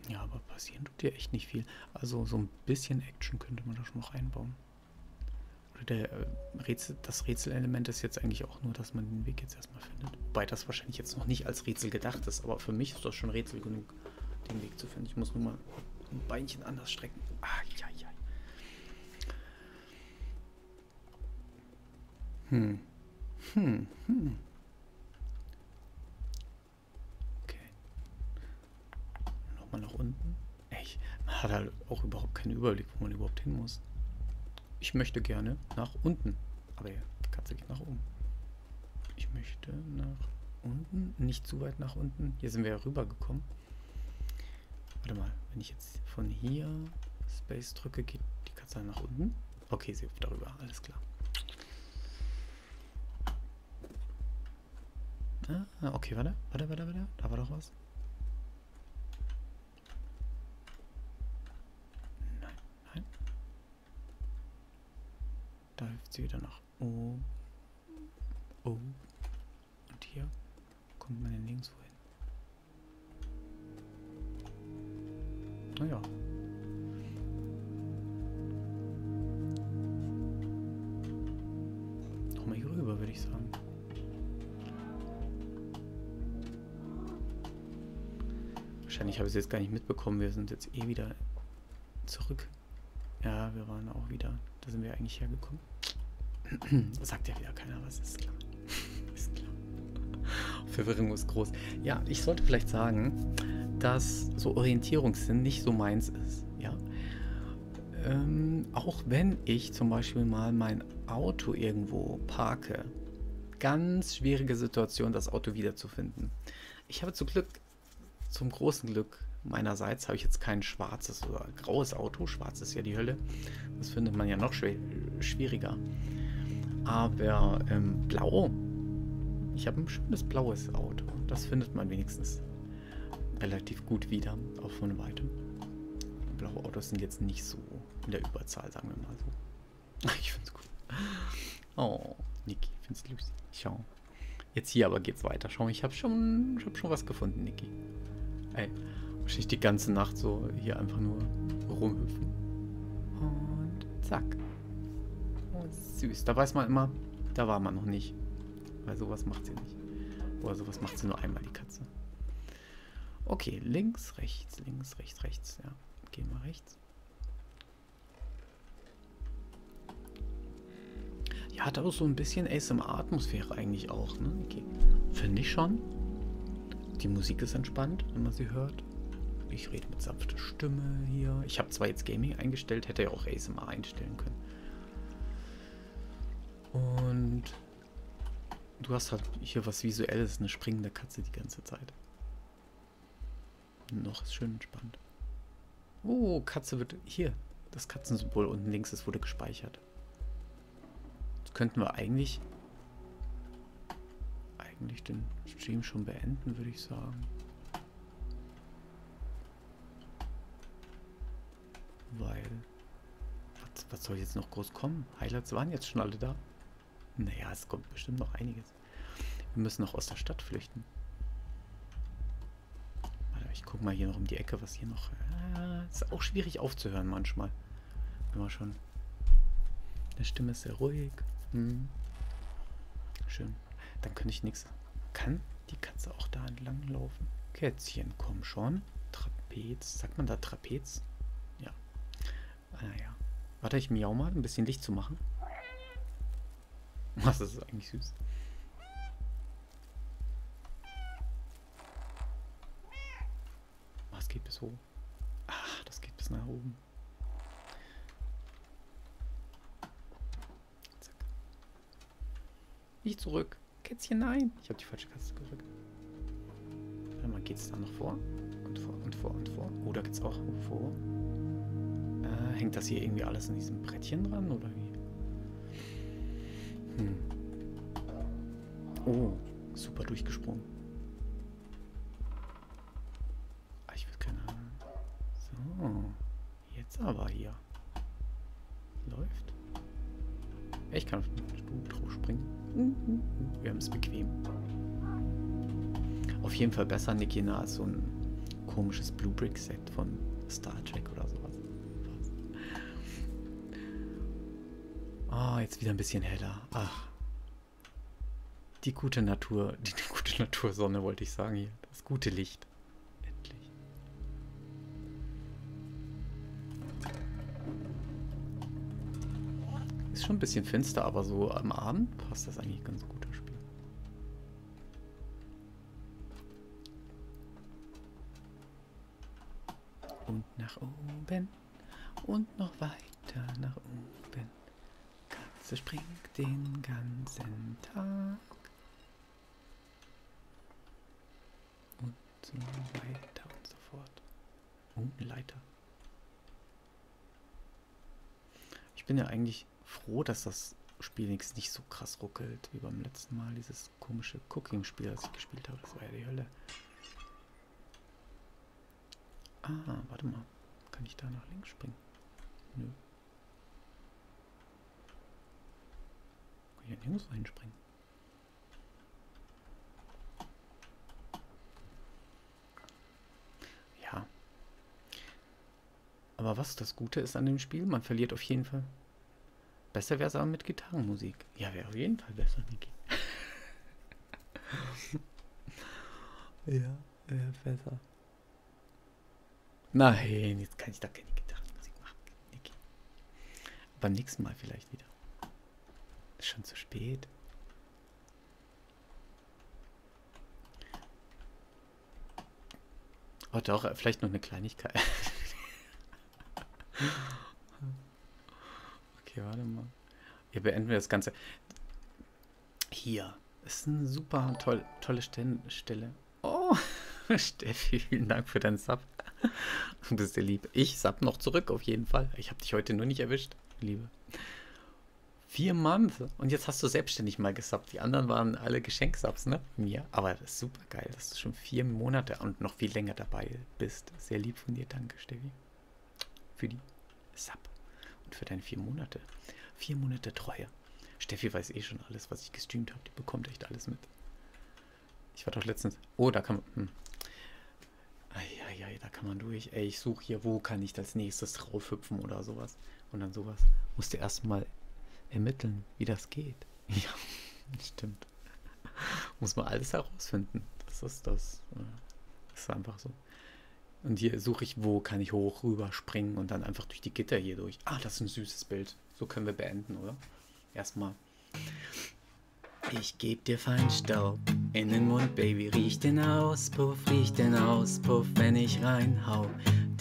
Ja, aber passieren tut dir echt nicht viel. Also so ein bisschen Action könnte man da schon noch einbauen. Oder das Rätselelement ist jetzt eigentlich auch nur, dass man den Weg jetzt erstmal findet. Wobei das wahrscheinlich jetzt noch nicht als Rätsel gedacht ist, aber für mich ist das schon Rätsel genug, den Weg zu finden. Ich muss nur mal ein Beinchen anders strecken. Ah, ja. Okay. Nochmal nach unten. Echt, man hat halt auch überhaupt keinen Überblick, wo man überhaupt hin muss. Ich möchte gerne nach unten. Aber ja, die Katze geht nach oben. Ich möchte nach unten. Nicht zu weit nach unten. Hier sind wir ja rübergekommen. Warte mal, wenn ich jetzt von hier Space drücke, geht die Katze nach unten. Okay, sie hüpft darüber, alles klar. Ah, okay, warte. Da war doch was. Nein. Da hüpft sie wieder nach oben. Oh. Und hier kommt man denn nirgendwo hin. Ja. Nochmal hier rüber, würde ich sagen. Wahrscheinlich habe ich es jetzt gar nicht mitbekommen. Wir sind jetzt eh wieder zurück. Ja, wir waren auch wieder. Da sind wir eigentlich hergekommen. Sagt ja wieder keiner was, ist klar. Ist klar. Verwirrung ist groß. Ja, ich sollte vielleicht sagen, dass so Orientierungssinn nicht so meins ist. Ja? Auch wenn ich zum Beispiel mal mein Auto irgendwo parke. Ganz schwierige Situation, das Auto wiederzufinden. Ich habe zum großen Glück meinerseits, habe ich jetzt kein schwarzes oder graues Auto. Schwarz ist ja die Hölle. Das findet man ja noch schwieriger. Aber blau. Ich habe ein schönes blaues Auto. Das findet man wenigstens relativ gut wieder, auch von weitem. Blaue Autos sind jetzt nicht so in der Überzahl, sagen wir mal so. Ich finde es gut. Oh, Niki, ich finde es lustig. Schau. Jetzt hier aber geht's weiter. Schau, ich hab schon was gefunden, Niki. Ey, wahrscheinlich die ganze Nacht so hier einfach nur rumhüpfen. Und zack. Oh, süß. Da weiß man immer, da war man noch nicht. Weil sowas macht sie nicht. Oder sowas macht sie nur einmal, die Katze. Okay, links, rechts, rechts. Ja, gehen wir rechts. Ja, hat auch so ein bisschen ASMR-Atmosphäre eigentlich auch, ne? Okay. Finde ich schon. Die Musik ist entspannt, wenn man sie hört. Ich rede mit sanfter Stimme hier. Ich habe zwar jetzt Gaming eingestellt, hätte ja auch ASMR einstellen können. Und du hast halt hier was Visuelles, eine springende Katze die ganze Zeit. Noch ist schön entspannt. Oh, Katze wird... Hier, das Katzensymbol unten links, das wurde gespeichert. Jetzt könnten wir eigentlich den Stream schon beenden, würde ich sagen. Weil... Was soll jetzt noch groß kommen? Highlights waren jetzt schon alle da. Naja, es kommt bestimmt noch einiges. Wir müssen noch aus der Stadt flüchten. Warte, ich guck mal hier noch um die Ecke, was hier noch... ist auch schwierig aufzuhören manchmal. Wenn man schon... Die Stimme ist sehr ruhig. Hm. Schön. Dann kann ich nichts... Kann die Katze auch da entlang laufen? Kätzchen, komm schon. Trapez. Sagt man da Trapez? Ja. Naja. Warte, ich miau mal, ein bisschen Licht zu machen. Was ist eigentlich süß? Was geht bis hoch? Ach, das geht bis nach oben. Zack. Nicht zurück. Kätzchen, nein. Ich habe die falsche Katze gedrückt. Warte mal, geht's da noch vor? Und vor und vor und vor. Oh, da geht's auch vor. Hängt das hier irgendwie alles in diesem Brettchen dran oder wie? Hm. Oh, super durchgesprungen. Ah, ich will keine Ahnung. So, jetzt aber hier. Läuft. Ich kann auf den Stuhl drauf springen. Wir haben es bequem. Auf jeden Fall besser, Nikina, als so ein komisches Blue Brick Set von Star Trek oder sowas. Ah, jetzt wieder ein bisschen heller. Ach. Die gute Natur, die gute Natursonne wollte ich sagen hier. Das gute Licht. Endlich. Ist schon ein bisschen finster, aber so am Abend passt das eigentlich ganz gut, das Spiel. Und nach oben. Und noch weiter nach oben. Sie springt den ganzen Tag und so weiter und so fort. Oh, eine Leiter. Ich bin ja eigentlich froh, dass das Spiel nicht so krass ruckelt wie beim letzten Mal. Dieses komische Cooking-Spiel, das ich gespielt habe, das war ja die Hölle. Ah, warte mal. Kann ich da nach links springen? Nö. Hier nirgendwo hinspringen. Ja. Aber was das Gute ist an dem Spiel, man verliert auf jeden Fall. Besser wäre es aber mit Gitarrenmusik. Ja, wäre auf jeden Fall besser, Niki. Ja, besser. Nein, jetzt kann ich da keine Gitarrenmusik machen. Okay. Beim nächsten Mal vielleicht wieder. Ist schon zu spät. Oh doch, vielleicht noch eine Kleinigkeit. Okay, warte mal. Hier beenden wir das Ganze. Hier. Das ist eine super tolle Stelle. Oh, Steffi, vielen Dank für deinen Sub. Du bist sehr lieb. Ich sub noch zurück auf jeden Fall. Ich habe dich heute nur nicht erwischt, Liebe. 4 Monate. Und jetzt hast du selbstständig mal gesubbt. Die anderen waren alle Geschenksubs, ne? Von mir. Aber das ist super geil, dass du schon 4 Monate und noch viel länger dabei bist. Sehr lieb von dir. Danke, Steffi. Für die Sub. Und für deine 4 Monate. 4 Monate Treue. Steffi weiß eh schon alles, was ich gestreamt habe. Die bekommt echt alles mit. Ich war doch letztens... Oh, da kann man... da kann man durch. Ey, ich suche hier, wo kann ich als nächstes draufhüpfen oder sowas. Und dann sowas. Musste erstmal ermitteln, wie das geht. Ja, stimmt. Muss man alles herausfinden. Das ist einfach so. Und hier suche ich, wo kann ich hoch rüber springen und dann einfach durch die Gitter hier durch. Ah, das ist ein süßes Bild. So können wir beenden, oder? Erstmal. Ich geb dir Feinstaub in den Mund, Baby. Riech den Auspuff, wenn ich reinhau.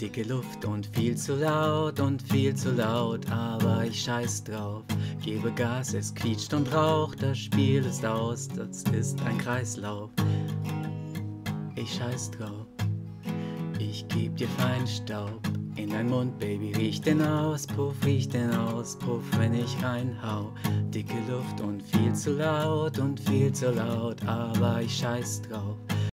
Dicke Luft und viel zu laut, aber ich scheiß drauf. Gebe Gas, es quietscht und raucht, das Spiel ist aus, das ist ein Kreislauf. Ich scheiß drauf. Ich geb dir Feinstaub in dein Mund, Baby. Riech den Auspuff, wenn ich reinhau. Dicke Luft und viel zu laut, aber ich scheiß drauf.